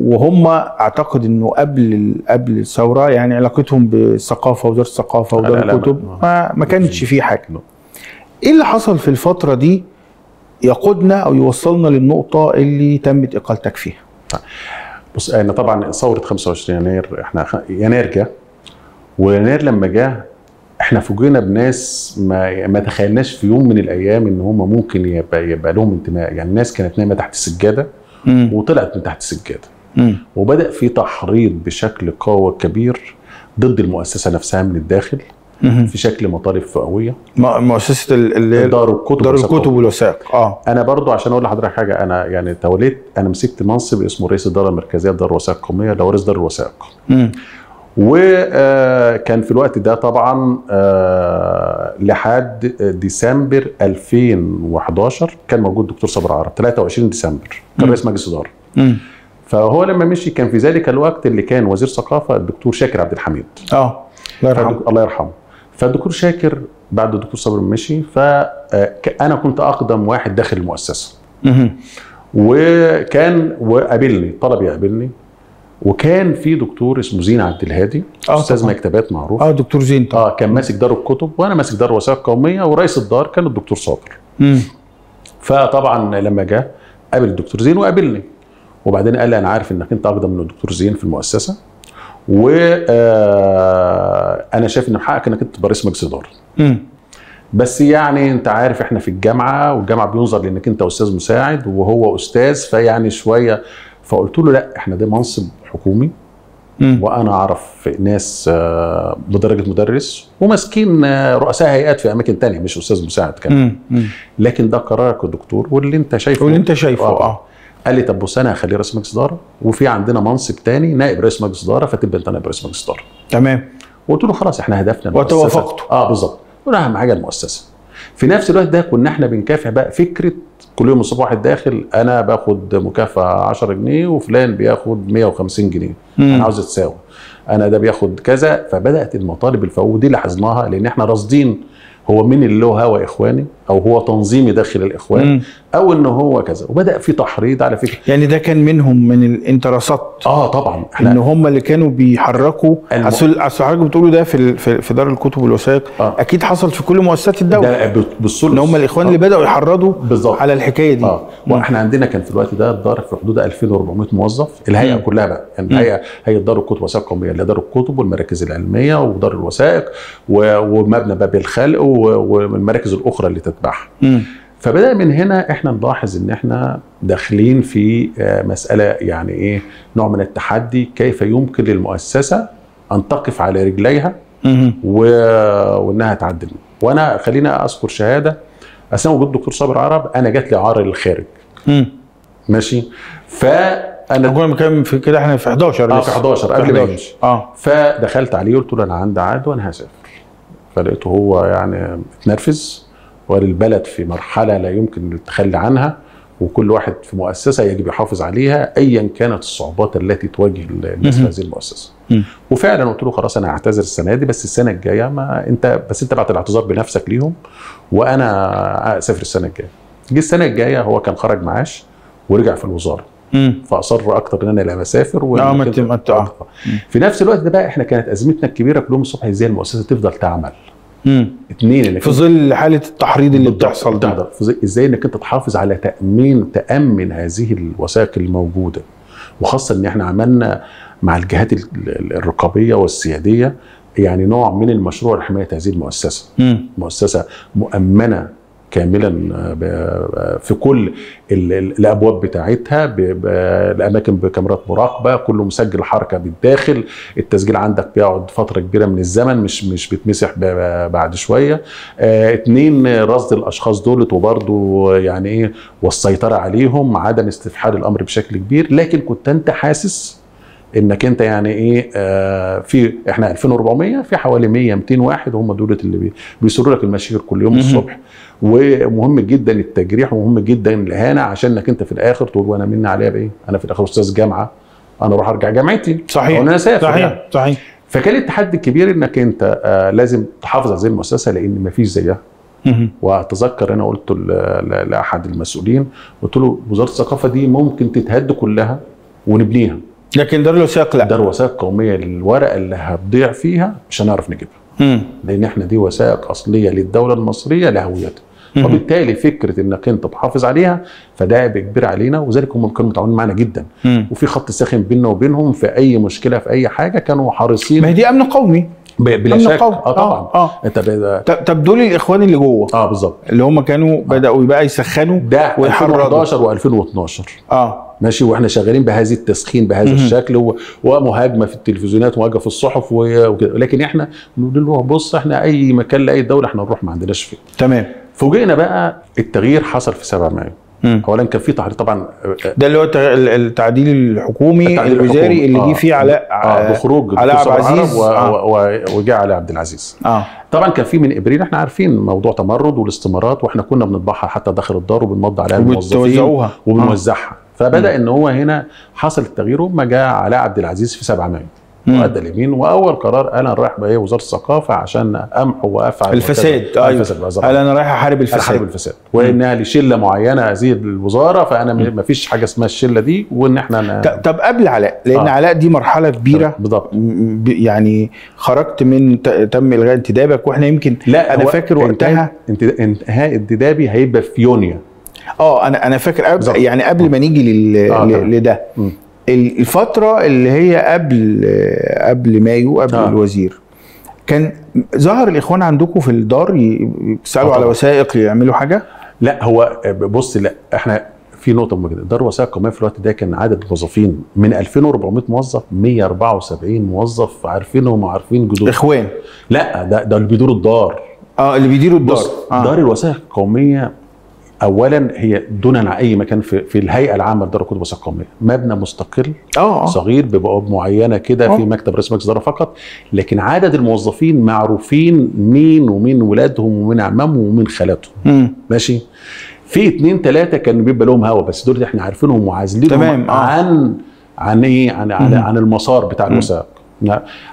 وهم اعتقد انه قبل قبل الثوره يعني علاقتهم بالثقافه ودار الثقافه ودار الكتب ما, ما كانتش فيه حاجه. ايه اللي حصل في الفتره دي يقودنا او يوصلنا للنقطه اللي تمت اقالتك فيها؟ بص انا طبعا ثوره خمسة وعشرين يناير احنا يناير جه، ويناير لما جه احنا فوجئنا بناس ما ما تخيلناش في يوم من الايام ان هم ممكن يبقى يبقى لهم انتماء. يعني الناس كانت نايمه تحت السجاده وطلعت من تحت السجاده، وبدا في تحريض بشكل قوي كبير ضد المؤسسه نفسها من الداخل في شكل مطالب قويه. مؤسسه اللي دار الكتب دار الكتب والوثائق اه انا برضو عشان اقول لحضرتك حاجه، انا يعني توليت انا مسكت منصب اسمه رئيس الداره المركزيه لدار الوثائق القوميه اللي هو رئيس دار الوثائق. وكان في الوقت ده طبعا لحد ديسمبر ألفين وأحد عشر كان موجود دكتور صبر عرب ثلاثة وعشرين ديسمبر كان رئيس مجلس الاداره. فهو لما مشي كان في ذلك الوقت اللي كان وزير ثقافه الدكتور شاكر عبد الحميد اه الله يرحمه الله يرحمه. فالدكتور شاكر بعد الدكتور صبر مشي، فانا كنت اقدم واحد داخل المؤسسه وكان وقابلني طلب يقابلني، وكان في دكتور اسمه زين عبد الهادي استاذ مكتبات معروف اه دكتور زين اه كان ماسك دار الكتب وانا ماسك دار الوثائق القوميه، ورئيس الدار كان الدكتور صابر. فطبعا لما جه قابل الدكتور زين وقابلني، وبعدين قال لي انا عارف انك انت اقدم من الدكتور زين في المؤسسه، و انا شايف ان من حقك انك انت رئيس مجلس اداره. بس يعني انت عارف احنا في الجامعه والجامعه بينظر لانك انت استاذ مساعد وهو استاذ فيعني شويه. فقلت له لا احنا ده منصب حكومي م. وانا اعرف ناس بدرجه مدرس وماسكين رؤساء هيئات في اماكن تانية، مش استاذ مساعد كمان، لكن ده قرارك الدكتور واللي انت شايفه واللي انت شايفه اه. قال لي طب بص انا هخليه رئيس مجلس اداره، وفي عندنا منصب تاني نائب رئيس مجلس اداره، فتبقى انت نائب رئيس مجلس اداره. تمام. وقلت له خلاص احنا هدفنا المؤسسه. وتوافقتوا. اه بالظبط. قلنا اهم حاجه المؤسسه. في نفس الوقت ده كنا احنا بنكافح بقى فكره كل يوم الصبح واحد داخل، انا باخد مكافاه عشرة جنيه وفلان بياخد مية وخمسين جنيه، مم. انا عاوز اتساوي، انا ده بياخد كذا. فبدات المطالب الفوق، ودي لاحظناها لان احنا راصدين هو من اللي له هوى اخواني او هو تنظيمي داخل الاخوان مم. او ان هو كذا، وبدا في تحريض على فكره. يعني ده كان منهم من الانتراسات. اه طبعا احنا ان هم اللي كانوا بيحركوا. اصل اصل حضرتك بتقولوا ده في في دار الكتب والوثائق آه. اكيد حصل في كل مؤسسات الدوله ده بالصلب، ان هم الاخوان آه. اللي بداوا يحرضوا بالزبط. على الحكايه دي اه. واحنا عندنا كان في الوقت ده الدار في حدود ألفين وأربعمية موظف، الهيئه مم. كلها بقى يعني الهيئه هي دار الكتب والوثائق القوميه اللي دار الكتب والمراكز العلميه ودار الوثائق ومبنى باب الخلق والمراكز الاخرى اللي تتبعها. فبدأ من هنا احنا نلاحظ ان احنا داخلين في مسألة يعني ايه نوع من التحدي، كيف يمكن للمؤسسة ان تقف على رجليها و... وانها تعدل. وانا خلينا اذكر شهادة اثناء وجود الدكتور صابر عرب، انا جات لي عار للخارج ماشي، ف انا كنا كام في كده احنا في حداشر اه في حداشر قبل ما يمشي اه. فدخلت عليه قلت له انا عندي عاد وانا هسافر، فلقيته هو يعني اتنرفز، والبلد في مرحلة لا يمكن التخلي عنها، وكل واحد في مؤسسة يجب يحافظ عليها أيا كانت الصعوبات التي تواجه الناس في هذه المؤسسة. وفعلا قلت له خلاص أنا هعتذر السنة دي، بس السنة الجاية ما أنت بس أنت بعت الاعتذار بنفسك ليهم، وأنا أسافر السنة الجاية. جه السنة الجاية هو كان خرج معاش ورجع في الوزارة، فأصر أكتر إن أنا لا بسافر ولا في نفس الوقت ده. بقى إحنا كانت أزمتنا الكبيرة كل يوم الصبح إزاي المؤسسة تفضل تعمل. اتنين في ظل حاله التحريض اللي بتحصل ده، ازاي انك انت تحافظ على تامين تامن هذه الوثائق الموجوده، وخاصه ان احنا عملنا مع الجهات الرقابيه والسياديه يعني نوع من المشروع لحمايه هذه المؤسسه. مم. مؤسسه مؤمنه كاملا في كل الابواب بتاعتها، الاماكن بكاميرات مراقبه، كله مسجل حركه بالداخل، التسجيل عندك بيقعد فتره كبيره من الزمن مش مش بيتمسح بعد شويه. اثنين رصد الاشخاص دولت وبرضه يعني ايه والسيطره عليهم، عدم استفحال الامر بشكل كبير. لكن كنت انت حاسس انك انت يعني ايه آه في احنا ألفين وأربعمية في حوالي مية ميتين واحد هم دولت اللي بيسروا لك المشاوير كل يوم الصبح. ومهم جدا التجريح، ومهم جدا الاهانه، عشان انك انت في الاخر تقول وانا مني عليا بايه؟ انا في الاخر استاذ جامعه، انا اروح ارجع جامعتي. صحيح. وانا اسافر. صحيح صحيح. فكان التحدي الكبير انك انت آه لازم تحافظ على هذه المؤسسه لان ما فيش زيها. واتذكر انا قلت لاحد المسؤولين، قلت له وزاره الثقافه دي ممكن تتهد كلها ونبنيها، لكن دار الوثائق لا. دار وثائق قوميه للورقه اللي هتضيع فيها مش هنعرف نجيبها. مم. لان احنا دي وثائق اصليه للدوله المصريه لهويتها، وبالتالي فكره انك انت تحافظ عليها فده عبء كبير علينا، وذلك هم كانوا متعاونين معنا جدا. مم. وفي خط ساخن بيننا وبينهم في اي مشكله في اي حاجه كانوا حريصين. ما هي دي امن قومي بلا شك. اه طبعا اه. انت طب دول الاخوان اللي جوه اه بالظبط اللي هم كانوا بداوا بقى يسخنوا ده ألفين وحداشر وألفين واتناشر اه ماشي، واحنا شغالين بهذا التسخين بهذا الشكل ومهاجمه في التلفزيونات ومهاجمه في الصحف وكده، لكن احنا بنقول له بص احنا اي مكان لاي دوله احنا نروح ما عندناش فيه. تمام. فوجئنا بقى التغيير حصل في سبعة مايو. اولا كان في تحريض طبعا، ده اللي هو التعديل الحكومي التعديل الوزاري اللي جه آه فيه علاء آه بخروج علاء عبدالعزيز آه وجاء علاء عبدالعزيز آه. طبعا كان في من ابريل احنا عارفين موضوع تمرد والاستمارات، واحنا كنا بنطبعها حتى داخل الدار وبنمضي عليها الموظفين وبنوزعها آه. فبدا ان هو هنا حصل التغيير وما جاء علاء عبدالعزيز في سبعة مايو وادى اليمين، واول قرار انا رايح بايه وزاره الثقافه عشان امحو وافعل الفساد. ايوه قال انا رايح احارب الفساد، احارب الفساد وانها لشله معينه هذه الوزاره، فانا ما فيش حاجه اسمها الشله دي، وان احنا طب قبل علاء لان آه. علاء دي مرحله كبيره بالضبط، يعني خرجت من تم الغاء انتدابك، واحنا يمكن لا انا فاكر وقتها انتهاء انتدابي هيبقى في يونيو اه. انا انا فاكر قبل يعني قبل ما نيجي لل آه. لده م. الفترة اللي هي قبل قبل مايو قبل آه. الوزير كان ظهر الإخوان عندكم في الدار يسألوا آه. على وثائق يعملوا حاجة؟ لا هو بص لا احنا في نقطه مهمه جدا، دار الوثائق القوميه في الوقت ده كان عدد موظفين من ألفين وأربعمائة موظف مئة وأربعة وسبعين موظف عارفينهم وعارفين جدودهم اخوان. لا ده ده اللي بيدوروا الدار. اه اللي بيديروا الدار. آه. دار الوثائق القوميه اولا هي دون عن اي مكان في, في الهيئه العامه لدار الكتب والوثائق القوميه، مبنى مستقل أوه. صغير ببواب معينه كده في مكتب رئيس مجلس الاداره فقط، لكن عدد الموظفين معروفين مين ومين ولادهم ومين عمامهم ومين خالاتهم. ماشي، في اتنين تلاته كانوا بيبقى لهم هوا بس دول احنا عارفينهم وعازلينهم عن عن ايه عن عن, عن المسار بتاع الوثائق.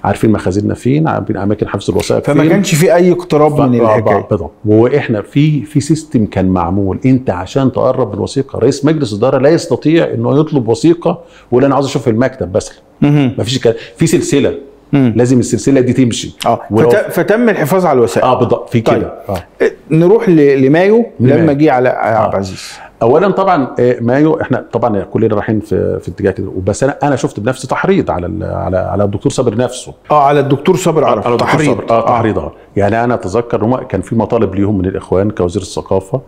عارفين مخازننا فين، عارفين اماكن حفظ الوثائق فين، فما كانش في اي اقتراب من الحكايه. بالظبط، واحنا في في سيستم كان معمول، انت عشان تقرب من الوثيقه رئيس مجلس الاداره لا يستطيع انه يطلب وثيقه ولا انا عاوز اشوف المكتب بس. مفيش كلام، في سلسله مم. لازم السلسله دي تمشي. اه فتم الحفاظ على الوثائق. اه بالظبط في كده. طيب. آه. نروح لمايو لما جه علاء عبد العزيز. اولا طبعا مايو احنا طبعا كلنا رايحين في في اتجاه كده، بس انا انا شفت بنفسي تحريض على على على الدكتور صابر نفسه. اه على الدكتور صابر عرب. على الدكتور صابر اه تحريض. اه يعني انا اتذكر هم كان في مطالب ليهم من الاخوان كوزير الثقافه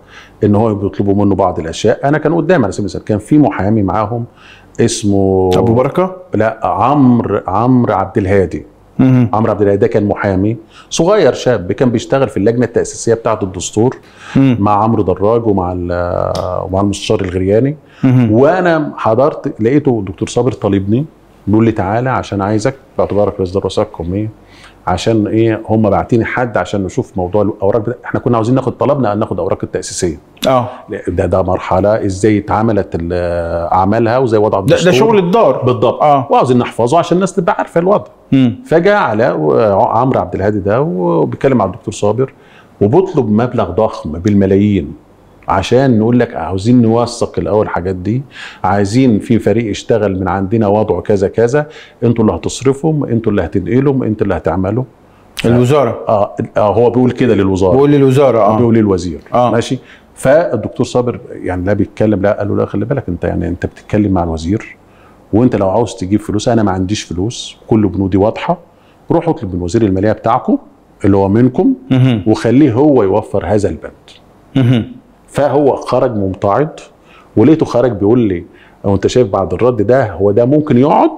ان هو بيطلبوا منه بعض الاشياء، انا كان قدامي على سبيل المثال كان في محامي معاهم اسمه ابو بركه؟ لا عمرو عمرو عبد الهادي. عمرو عبد الهادي ده كان محامي صغير شاب كان بيشتغل في اللجنه التاسيسيه بتاعه الدستور مم. مع عمرو دراج ومع ومع المستشار الغرياني. مم. وانا حضرت لقيته الدكتور صابر طالبني بيقول لي تعالى عشان عايزك باعتبارك رئيس دار الوثائق القوميه، عشان ايه هم باعتيني حد عشان نشوف موضوع الاوراق ده. احنا كنا عاوزين ناخد طلبنا ان ناخد اوراق التاسيسيه. اه ده ده مرحله ازاي اتعملت اعمالها وازاي وضع الدستور، ده, ده شغل الدار بالضبط. اه وعاوزين نحفظه عشان الناس تبقى عارفه الوضع. فجاء علاء عمرو عبد الهادي ده وبيتكلم مع الدكتور صابر وبطلب مبلغ ضخم بالملايين عشان نقول لك عاوزين نوثق الاول الحاجات دي، عايزين في فريق يشتغل من عندنا وضعه كذا كذا، انتوا اللي هتصرفهم، انتوا اللي هتنقلهم، انتوا اللي هتعملوا. الوزاره اه, آه هو بيقول كده للوزاره، بيقول للوزاره اه بيقول للوزير. آه. ماشي، فالدكتور صابر يعني لا بيتكلم لا قال له لا خلي بالك انت يعني انت بتتكلم مع الوزير، وانت لو عاوز تجيب فلوس انا ما عنديش فلوس، كل بنودي واضحه، روحوا اطلب من وزير الماليه بتاعكم اللي هو منكم وخليه هو يوفر هذا البند. فهو خرج ممتعض، ولقيته خرج بيقول لي او انت شايف بعد الرد ده هو ده ممكن يقعد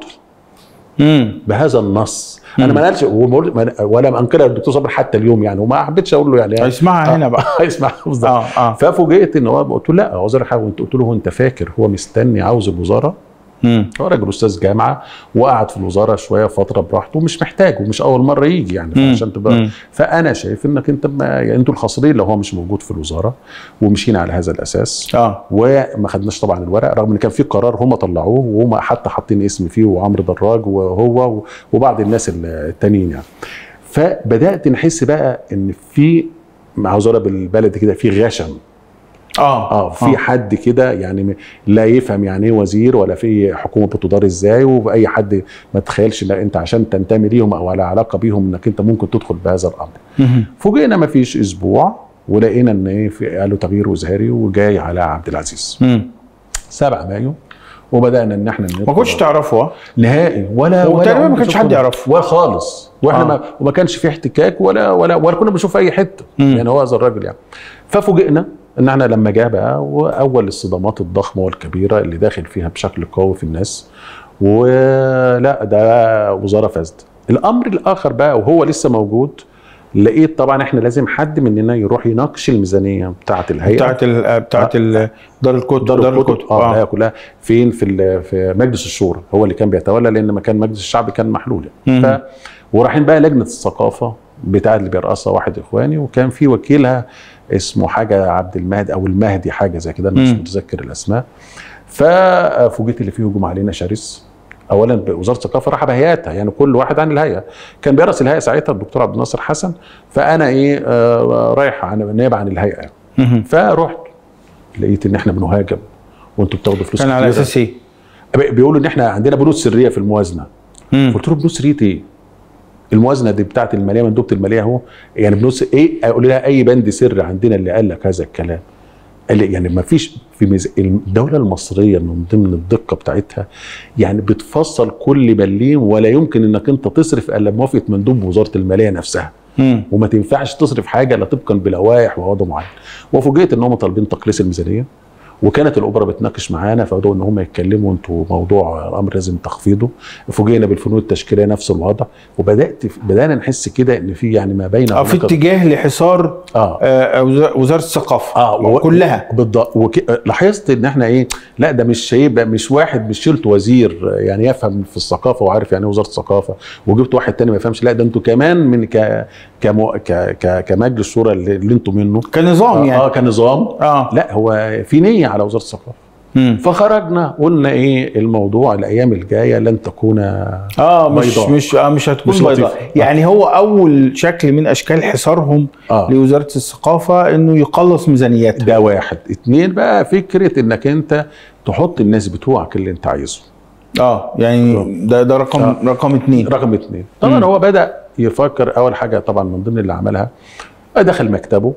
امم بهذا النص. مم. انا ما قالش ولا انكرها الدكتور صابر حتى اليوم يعني، وما حبيتش اقول له يعني هيسمعها. آه هنا بقى هيسمعها بالظبط. آه آه. ففوجئت ان هو قلت له لا عاوز حاجه، قلت له هو انت فاكر هو مستني عاوز الوزاره؟ امم هو راجل استاذ جامعه وقعد في الوزاره شويه فتره براحته ومش محتاج ومش اول مره يجي يعني عشان تبقى. فانا شايف انك انت يعني انتوا الخاسرين لو هو مش موجود في الوزاره، ومشينا على هذا الاساس. اه وما خدناش طبعا الورق رغم ان كان في قرار هم طلعوه وهم حتى حاطين اسم فيه وعمرو دراج وهو وبعض الناس التانيين يعني. فبدات نحس بقى ان في عاوز اقولها بالبلدي كده في غشم. اه اه في آه. حد كده يعني لا يفهم يعني ايه وزير ولا في حكومه بتدار ازاي، واي حد ما تخيلش لا انت عشان تنتمي ليهم او على علاقه بيهم انك انت ممكن تدخل بهذا الامر. فوجئنا ما فيش اسبوع ولقينا ان ايه قالوا تغيير وزاري وجاي على عبد العزيز. سبعة مايو وبدانا ان احنا ما كنتش تعرفه نهائي ولا ولا ما كانش حد يعرفه ولا خالص، واحنا آه. ما وما كانش في احتكاك ولا ولا ولا كنا بنشوف اي حته مم. يعني هو هذا الراجل يعني. ففوجئنا ان احنا لما جه بقى واول الصدمات الضخمه والكبيره اللي داخل فيها بشكل قوي في الناس، ولا ده وزاره فاسده. الامر الاخر بقى وهو لسه موجود، لقيت طبعا احنا لازم حد مننا يروح يناقش الميزانيه بتاعه الهيئه بتاعه ال بتاعه ال دار الكتب دار الكتب اه الهيئه كلها فين في في مجلس الشورى هو اللي كان بيتولى لان مكان مجلس الشعب كان محلول يعني. ف ورايحين بقى لجنه الثقافه بتاع اللي بيرأسها واحد اخواني وكان في وكيلها اسمه حاجه عبد المهدي او المهدي حاجه زي كده انا مش متذكر الاسماء. ففوجئت اللي فيه هجوم علينا شرس. اولا وزاره الثقافه راح بهيئاتها يعني كل واحد عن الهيئه، كان بيرأس الهيئه ساعتها الدكتور عبد الناصر حسن، فانا ايه آه رايح عن نائب عن الهيئه. فروحت لقيت ان احنا بنهاجم وانتم بتاخدوا فلوس كتير. كان على اساس ايه؟ بيقولوا ان احنا عندنا بنود سريه في الموازنه. قلت له بنود سريه ايه؟ الموازنه دي بتاعت الماليه مندوبه الماليه اهو يعني بنص ايه اقول لها اي بند سر عندنا اللي قال لك هذا الكلام. قال لي يعني ما فيش في الدوله المصريه من ضمن الدقه بتاعتها يعني بتفصل كل بليم ولا يمكن انك انت تصرف الا بموافقه مندوب وزاره الماليه نفسها. مم. وما تنفعش تصرف حاجه لا طبقا بلوائح ووضع معين. وفوجئت ان هم طالبين تقليص الميزانيه وكانت الأوبرا بتناقش معانا فقالوا ان هم يتكلموا انتوا موضوع الامر لازم تخفيضه. فوجئنا بالفنون التشكيليه نفس الوضع، وبدات بدانا نحس كده ان في يعني ما بين اه في اتجاه لحصار آه. آه وزاره الثقافه آه و... كلها بالضبط. وك... لاحظت ان احنا ايه لا ده مش هيبقى مش واحد مش شيلته وزير يعني يفهم في الثقافه وعارف يعني ايه وزاره الثقافه، وجبت واحد تاني ما يفهمش، لا ده انتوا كمان من ك كمو... ك ك كمجلس شورى اللي... اللي انتوا منه كنظام آه يعني اه كنظام اه لا هو في نيه على وزاره الثقافه. فخرجنا قلنا ايه الموضوع الايام الجايه لن تكون اه مش بيضاء. مش آه مش هتكون مش بيضاء يعني آه. هو اول شكل من اشكال حصارهم آه. لوزاره الثقافه انه يقلص ميزانياتها. ده واحد. اتنين بقى فكره انك انت تحط الناس بتوعك اللي انت عايزه اه يعني ده ده رقم آه. رقم اتنين رقم اتنين طبعا. مم. هو بدا يفكر اول حاجه طبعا من ضمن اللي عملها دخل مكتبه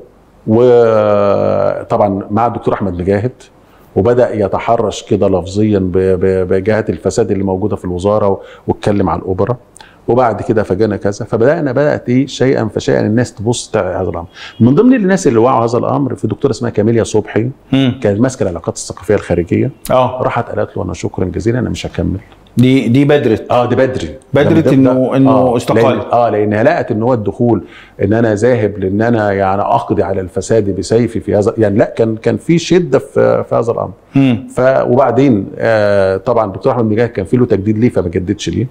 وطبعا مع الدكتور احمد مجاهد وبدأ يتحرش كده لفظيا بجهة الفساد اللي موجودة في الوزارة واتكلم على الأوبرا، وبعد كده فجأنا كذا. فبدأنا بدأت ايه شيئا فشيئا الناس تبص هذا الأمر. من ضمن الناس اللي وعوا هذا الأمر في دكتورة اسمها كاميليا صبحي، كانت ماسكة العلاقات الثقافية الخارجية. اه راحت قالت له أنا شكرا جزيلا أنا مش هكمل. دي دي بدرت اه دي بدري بدرت انه انه آه استقال اه لانها لقت ان هو الدخول ان انا ذاهب لان انا يعني اقضي على الفساد بسيفي في هذا يعني لا كان كان في شده في في هذا الامر. ف وبعدين آه طبعا الدكتور احمد مجاهد كان في له تجديد ليه فما جددش ليه.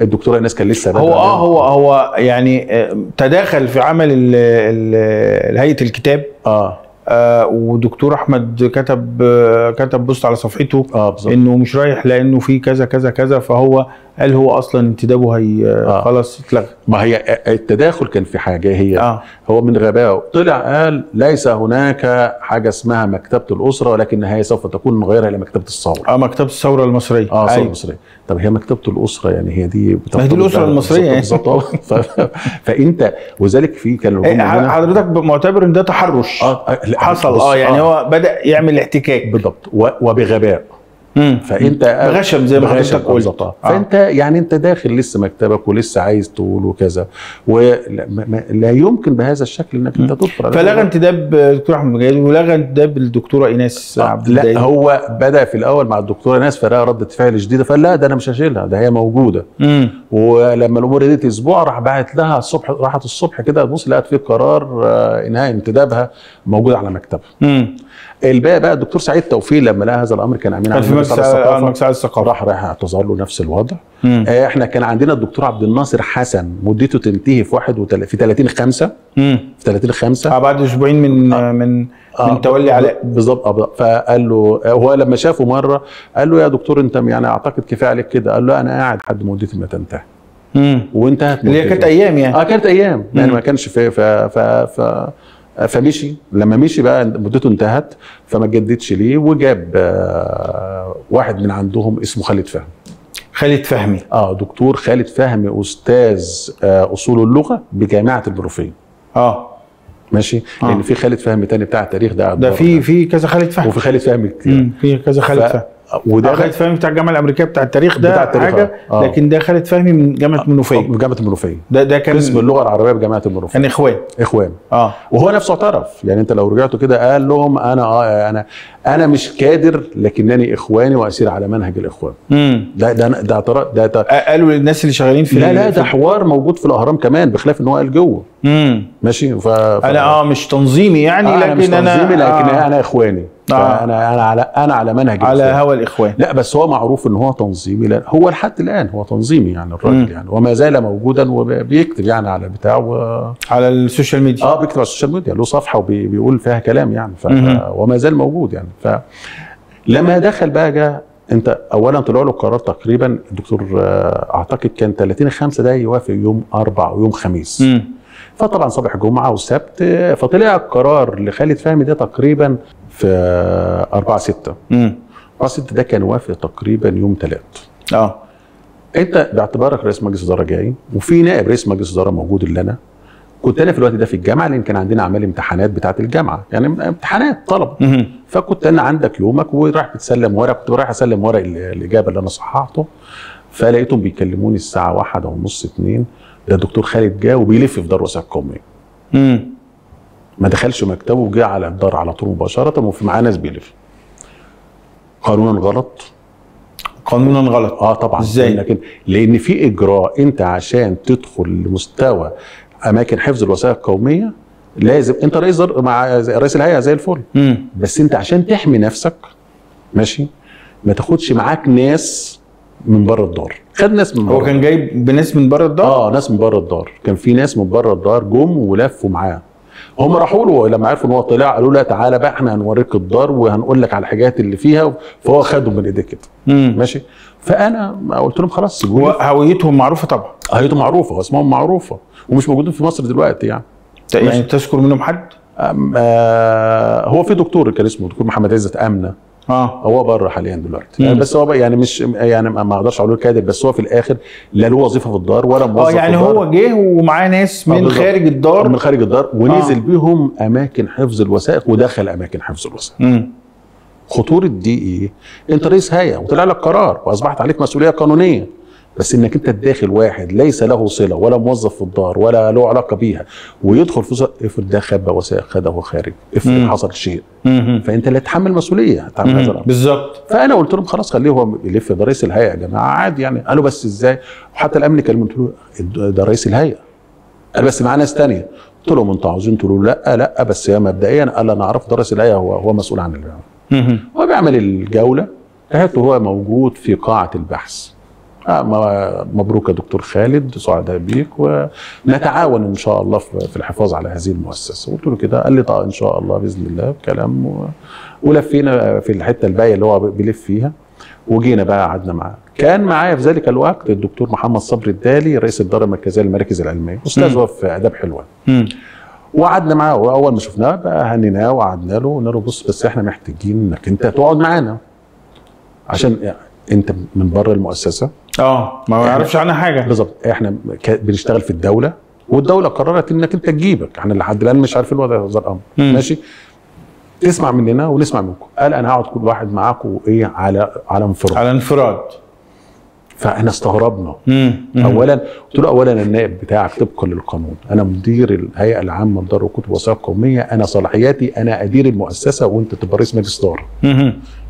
الدكتوره ايناس كان لسه هو اه هو هو يعني تداخل في عمل ال ال هيئه الكتاب اه آه ودكتور احمد كتب آه كتب بوست على صفحته آه انه مش رايح لانه في كذا كذا كذا، فهو قال هو اصلا انتدابه هي آه خلاص اتلغى. ما هي التداخل كان في حاجه هي آه هو من غباءه طلع قال ليس هناك حاجه اسمها مكتبه الاسره ولكنها هي سوف تكون نغيرها الى مكتبه الثوره. اه مكتبه الثوره المصريه اه الثوره المصريه. طب هي مكتبه الاسره يعني هي دي بتاعت دي الاسره المصريه يعني فانت وذلك في كان إيه حضرتك معتبر ان ده تحرش آه حصل اه يعني آه. هو بدأ يعمل احتكاك بالضبط وبغباء. امم فانت غشم زي ما حضرتك قلت آه. فانت يعني انت داخل لسه مكتبك ولسه عايز تقول وكذا ولا يمكن بهذا الشكل انك انت تطرد. فلغى انتداب الدكتور احمد مجاهد ولغى انتداب الدكتوره ايناس آه. عبد الهادي. لا هو بدا في الاول مع الدكتوره ايناس فلقى رده فعل شديده فقال لا ده انا مش هشيلها ده هي موجوده. امم ولما الامور دي اسبوع راح بعت لها الصبح راحت الصبح كده تبص لقت في قرار آه انهاء انتدابها موجود على مكتبها. امم الباقي بقى الدكتور سعيد توفيق لما لقى هذا الامر كان امين عام المجلس الثقافه راح رايح اعتذر له نفس الوضع. مم. احنا كان عندنا الدكتور عبد الناصر حسن مدته تنتهي في واحد وتل... في ثلاثين خمسة في ثلاثين خمسة اه بعد اسبوعين من آه. من آه. من تولي علاء بالظبط. فقال له هو لما شافه مره قال له يا دكتور انت يعني اعتقد كفايه عليك كده، قال له انا قاعد لحد مدتي ما تنتهي. امم وانتهت اللي هي كانت ايام يعني اه كانت ايام مم. يعني ما كانش في ف ف, ف... فمشي. لما مشي بقى مدته انتهت فما جددش ليه وجاب واحد من عندهم اسمه خالد فهمي. خالد فهمي اه دكتور خالد فهمي استاذ اصول اللغه بجامعه البروفين. اه ماشي آه. لان في خالد فهمي تاني بتاع التاريخ ده ده في في كذا خالد فهمي وفي خالد فهمي كتير في كذا خالد فهمي وده خالد فهمي بتاع الجامعه الامريكيه بتاع التاريخ ده بتاع التاريخ حاجه آه. لكن ده خالد فهمي من جامعه المنوفيه جامعه المنوفيه ده ده كان قسم اللغه العربيه بجامعه المنوفيه كان اخوان اخوان اه وهو نفسه اعترف يعني انت لو رجعته كده قال لهم انا آه انا انا مش قادر لكنني اخواني واسير على منهج الاخوان. امم ده ده ده اعتراف ده, ده قالوا للناس اللي شغالين في لا لا ده حوار موجود في الاهرام كمان بخلاف ان هو قال جوه. امم ماشي ف انا اه مش تنظيمي يعني آه لكن انا مش تنظيمي لكن آه. انا اخواني آه. انا انا على انا على منهج على هوى الاخوان. لا بس هو معروف ان هو تنظيمي لأ هو لحد الان هو تنظيمي يعني الراجل يعني وما زال موجودا وبيكتب يعني على بتاعه على السوشيال ميديا اه بيكتب على السوشيال ميديا له صفحه وبيقول فيها كلام يعني ف... وما زال موجود يعني. ف لما دخل بقى جاء انت اولا طلع له قرار تقريبا الدكتور اعتقد كان ثلاثين خمسة ده يوافق يوم اربعة ويوم خميس. م. فطبعا صباح جمعه والسبت فطلع القرار لخالد فهمي ده تقريبا في أربعة ستة. امم أربعة ستة ده كان وافق تقريبا يوم ثلاثة. اه انت باعتبارك رئيس مجلس اداره جاي وفي نائب رئيس مجلس اداره موجود اللي انا كنت انا في الوقت ده في الجامعه لان كان عندنا اعمال امتحانات بتاعه الجامعه يعني امتحانات طلبه. فكنت انا عندك يومك ورايح بتسلم ورق كنت رايح اسلم ورق الاجابه اللي انا صححته فلقيتهم بيكلموني الساعه واحدة ونص اتنين ده الدكتور خالد جه وبيلف في دار الوثائق القوميه. امم ما دخلش مكتبه وجه على الدار على طول مباشره وفي معاه ناس بيلف. قانونا غلط. قانونا غلط. اه طبعا. ازاي؟ لكن لان في اجراء، انت عشان تدخل لمستوى اماكن حفظ الوثائق القوميه لازم انت رئيس مع رئيس الهيئه زي الفل، مم. بس انت عشان تحمي نفسك ماشي ما تاخدش معاك ناس من بره الدار. خد ناس من بره. هو كان جايب بناس من بره الدار؟ اه ناس من بره الدار، كان في ناس من بره الدار جم ولفوا معاه. هم راحوا له لما عرفوا ان هو طلع قالوا له تعالى بقى احنا هنوريك الدار وهنقول لك على الحاجات اللي فيها، فهو خدهم من ايديه كده ماشي. فانا قلت لهم خلاص سيبوني. هويتهم معروفه طبعا. هويتهم معروفه واسمهم معروفه ومش موجودين في مصر دلوقتي يعني. يعني تذكر منهم حد؟ آه هو في دكتور كان اسمه دكتور محمد عزة أمنة. اه هو بره حاليا دلوقتي يعني، بس هو يعني مش يعني ما اقدرش اقول له كادر، بس هو في الاخر لا له وظيفه في الدار ولا موظف. اه يعني هو جه ومعاه ناس من خارج الدار، من خارج الدار ونزل آه. بيهم اماكن حفظ الوثائق ودخل اماكن حفظ الوثائق. امم خطوره دي ايه؟ انت رئيس هيئه وطلع لك قرار واصبحت عليك مسؤوليه قانونيه، بس انك انت تداخل واحد ليس له صله ولا موظف في الدار ولا له علاقه بيها ويدخل في افرض ده خبى وثائق خده خارج، افرض حصل شيء مم. فانت اللي تتحمل مسؤوليه هتعمل هذا الامر بالظبط. فانا قلت لهم خلاص خليه هو يلف، ده رئيس الهيئه يا جماعه عادي يعني. قالوا بس ازاي؟ وحتى الامن كلمته له ده رئيس الهيئه. قال بس معاه ناس ثانيه. قلت لهم انتوا عاوزين تقولوا لا لا بس يا مبدئيا قال انا اعرف ده رئيس الهيئه هو هو مسؤول عن الجوله. هو بيعمل الجوله لقيته هو موجود في قاعه البحث. مبروك يا دكتور خالد، سعداء بيك ونتعاون ان شاء الله في الحفاظ على هذه المؤسسه. قلت له كده قال لي طيب ان شاء الله باذن الله كلام و... ولفينا في الحته الباقيه اللي هو بيلف فيها وجينا بقى قعدنا معاه. كان معايا في ذلك الوقت الدكتور محمد صبر الدالي رئيس الدار المركزيه للمراكز العلميه، استاذ هو في اداب حلوان. وقعدنا معاه واول ما شفناه بقى هنيناه وقعدنا له وقلنا له بص بس احنا محتاجين انك انت تقعد معانا عشان انت من بره المؤسسه اه ما يعرفش عنها حاجه بالظبط. احنا بنشتغل في الدوله والدوله قررت انك انت تجيبك، احنا لحد الان مش عارفين الوضع هذا الامر ماشي. اسمع مننا ونسمع منكم. قال انا هقعد كل واحد معاكم ايه على على انفراد على انفراد. فاحنا استغربنا. مم. مم. اولا قلت له اولا النائب بتاعك طبقا للقانون، انا مدير الهيئه العامه لدار الكتب والوثائق القوميه، انا صلاحياتي انا ادير المؤسسه وانت تبقى رئيس مجلس اداره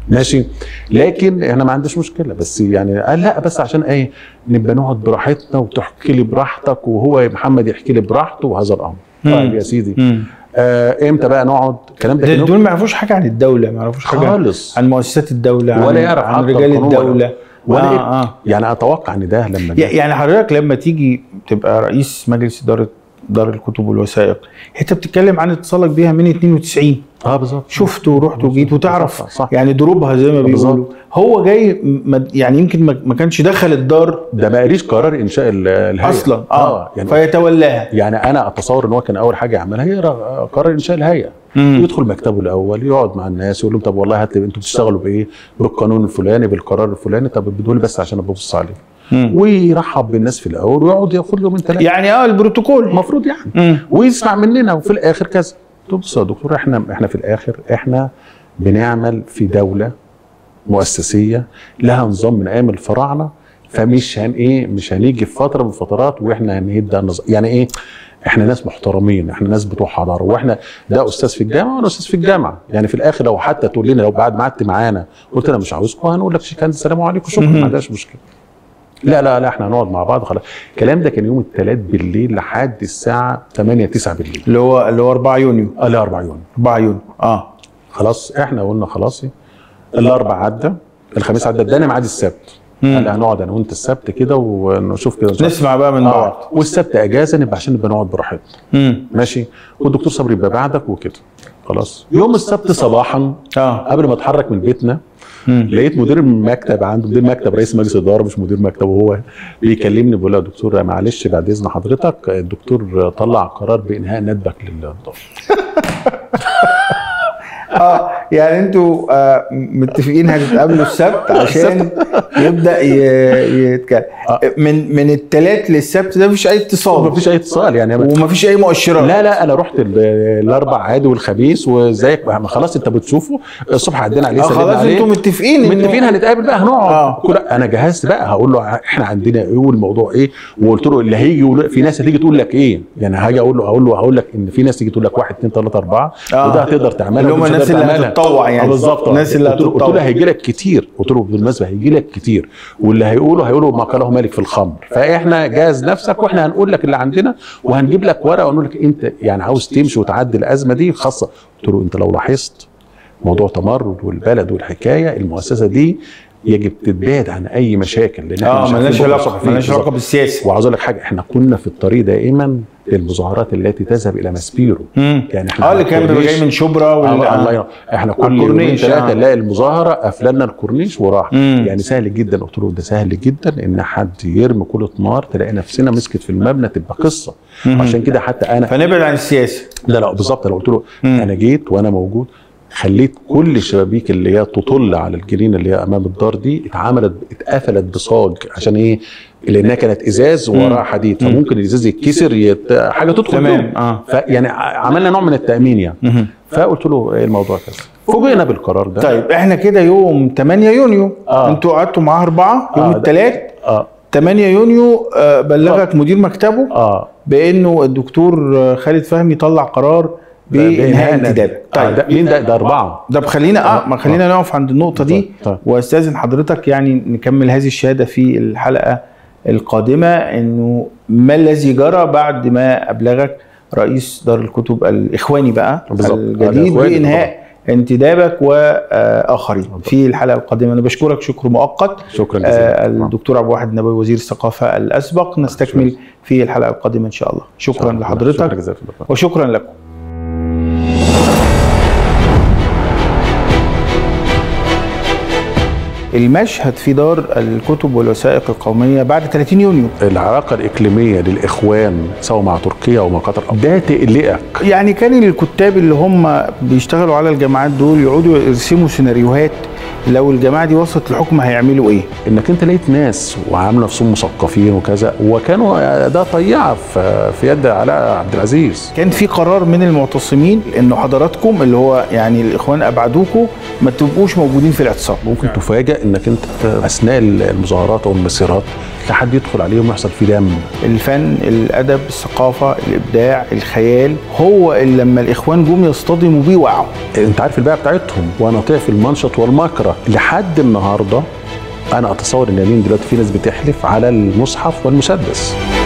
ماشي. لكن احنا ما عندناش مشكله بس يعني قال لا بس عشان ايه نبقى نقعد براحتنا وتحكي لي براحتك وهو يا محمد يحكي لي براحته وهذا الامر. طيب يا سيدي آه امتى بقى نقعد؟ الكلام ده دول ما يعرفوش حاجه عن الدوله، ما يعرفوش حاجه خالص عن مؤسسات الدوله ولا يعرف عن رجال الدوله ولا آه آه. يعني اتوقع ان ده لما يعني حضرتك لما تيجي تبقى رئيس مجلس اداره دار الكتب والوثائق انت بتتكلم عن اتصالك بيها من اتنين وتسعين اه بالظبط، شفت ورحت وجيت وتعرف صح. يعني دروبها زي ما بيقولوا. هو جاي يعني يمكن ما كانش دخل الدار ده ما قاليش قرار انشاء الهيئه اصلا اه, آه. يعني فيتولاها. يعني انا اتصور ان هو كان اول حاجه يعملها هي قرار انشاء الهيئه، يدخل مكتبه الاول يقعد مع الناس يقول لهم طب والله هات انتوا بتشتغلوا بايه؟ بالقانون الفلاني بالقرار الفلاني، طب ادوا لي بس عشان ابص عليه. ويرحب بالناس في الاول ويقعد ياخد له من ثلاثه يعني اه البروتوكول المفروض يعني مم. ويسمع مننا وفي الاخر كذا. بص يا دكتور احنا احنا في الاخر احنا بنعمل في دوله مؤسسيه لها نظام من ايام الفراعنه، فمش هن ايه مش هنيجي في فتره من الفترات واحنا هنهد النظام. يعني ايه احنا ناس محترمين، احنا ناس بتوع حضاره، واحنا ده استاذ في الجامعه وانا استاذ في الجامعه. يعني في الاخر لو حتى تقول لنا لو بعد قعدت معانا قلت انا مش عاوزكم هنقول لك كان السلام عليكم شكرا ما عندناش مشكله. لا لا لا احنا هنقعد مع بعض خلاص. الكلام ده كان يوم الثلاث بالليل لحد الساعه تمانية تسعة بالليل اللي هو اللي هو اربعة يونيو اه لا اربعة يونيو اربعة يونيو اه خلاص. احنا قلنا خلاص الاربع عدى الخميس عدى ادانا ميعاد السبت قال هنقعد انا وانت السبت كده ونشوف كده نسمع بقى من بعض آه. والسبت اجازه نبقى عشان نبقى نقعد براحتنا ماشي والدكتور صبري يبقى بعدك وكده خلاص. يوم السبت صباحا آه. قبل ما اتحرك من بيتنا مم. لقيت مدير المكتب عنده مدير مكتب رئيس مجلس الاداره مش مدير مكتب وهو بيكلمني بيقول له يا دكتور معلش بعد اذن حضرتك الدكتور طلع قرار بانهاء ندبك للاداره. اه يعني انتوا آه متفقين هتتقابلوا السبت عشان يبدا يتكلم آه. من من الثلاث للسبت ده مفيش اي اتصال مفيش اي اتصال يعني ومفيش اي مؤشرات. لا لا انا رحت الاربع عادي والخميس وازيك خلاص انت بتشوفه الصبح عدينا عليه سلمنا عليه خلاص انتوا متفقين متفقين هنتقابل بقى هنقعد آه. انا جهزت بقى هقول له احنا عندنا ايه والموضوع ايه وقلت له اللي هيجي في ناس هتيجي تقول لك ايه يعني هاجي اقول له هقول له هقول لك ان في ناس تيجي تقول لك واحد اتنين تلاته اربعه وده هتقدر تعمله الناس اللي هتتطوع يعني. بالظبط الناس اللي هتتطوع. قلت له هيجي لك كتير، قلت له بالمناسبه هيجي لك كتير، واللي هيقولوا هيقولوا ما قاله مالك في الخمر، فاحنا جاهز نفسك واحنا هنقول لك اللي عندنا وهنجيب لك ورقه ونقول لك انت يعني عاوز تمشي وتعدي الازمه دي خاصه. قلت له انت لو لاحظت موضوع تمرد والبلد والحكايه، المؤسسه دي يجب تتبعد عن اي مشاكل لان اه مالناش علاقه مالناش علاقه بالسياسه. وعاوز اقول لك حاجه، احنا كنا في الطريق دائما للمظاهرات التي تذهب الى ماسبيرو، يعني احنا اه اللي كان بيبقى جاي من شبرا والله، احنا كل يومين ثلاثه نلاقي المظاهره قفلنا الكورنيش وراح. يعني سهل جدا، قلت له ده سهل جدا ان حد يرمي كل طمار تلاقي نفسنا مسكت في المبنى تبقى قصه. عشان كده حتى انا فنبعد عن السياسه. لا لا بالظبط، انا قلت له انا جيت وانا موجود خليت كل الشبابيك اللي هي تطل على الجنينه اللي هي امام الدار دي اتعملت اتقفلت بصاج، عشان ايه؟ لانها كانت ازاز وراها حديد، فممكن الازاز يتكسر يت... حاجه تدخل تمام اه يعني عملنا نوع من التامين يعني. مم. فقلت له ايه الموضوع كذا، فوجئنا بالقرار ده. طيب احنا كده يوم ثمانية يونيو آه. انتوا قعدتوا معاه اربعه يوم آه الثلاث اه ثمانية يونيو آه بلغك آه. مدير مكتبه اه بانه الدكتور خالد فهمي طلع قرار بانهاء الانتداب. طيب ده مين ده؟ ده اربعه. ده خلينا اه ما خلينا نقف عند النقطه دي واستاذن حضرتك يعني نكمل هذه الشهاده في الحلقه القادمه، انه ما الذي جرى بعد ما ابلغك رئيس دار الكتب الاخواني بقى الجديد بانهاء انتدابك واخرين في الحلقه القادمه. انا بشكرك شكر مؤقت. شكرا جزيلا الدكتور عبد الواحد النبوي وزير الثقافه الاسبق. نستكمل في الحلقه القادمه ان شاء الله. شكرا لحضرتك وشكرا لكم. المشهد في دار الكتب والوثائق القومية بعد ثلاثين يونيو، العلاقة الإقليمية للإخوان سواء مع تركيا ومع قطر ده تقلقك؟ يعني كان الكتاب اللي هم بيشتغلوا على الجماعات دول يقعدوا يرسموا سيناريوهات لو الجماعة دي وصلت للحكم هيعملوا إيه؟ إنك أنت لقيت ناس وعاملة نفسهم مثقفين وكذا وكانوا ده طيعة في يد علاء عبدالعزيز. كان في قرار من المعتصمين إنه حضراتكم اللي هو يعني الإخوان أبعدوكوا ما تبقوش موجودين في الاعتصام. ممكن تفاجأ انك انت اثناء المظاهرات او المسيرات لحد يدخل عليهم ويحصل فيه دم. الفن، الادب، الثقافه، الابداع، الخيال هو اللي لما الاخوان جم يصطدموا بيه وقعوا. انت عارف البيعه بتاعتهم ونطيع في المنشط والمكره لحد النهارده. انا اتصور ان مين دلوقتي في ناس بتحلف على المصحف والمسدس.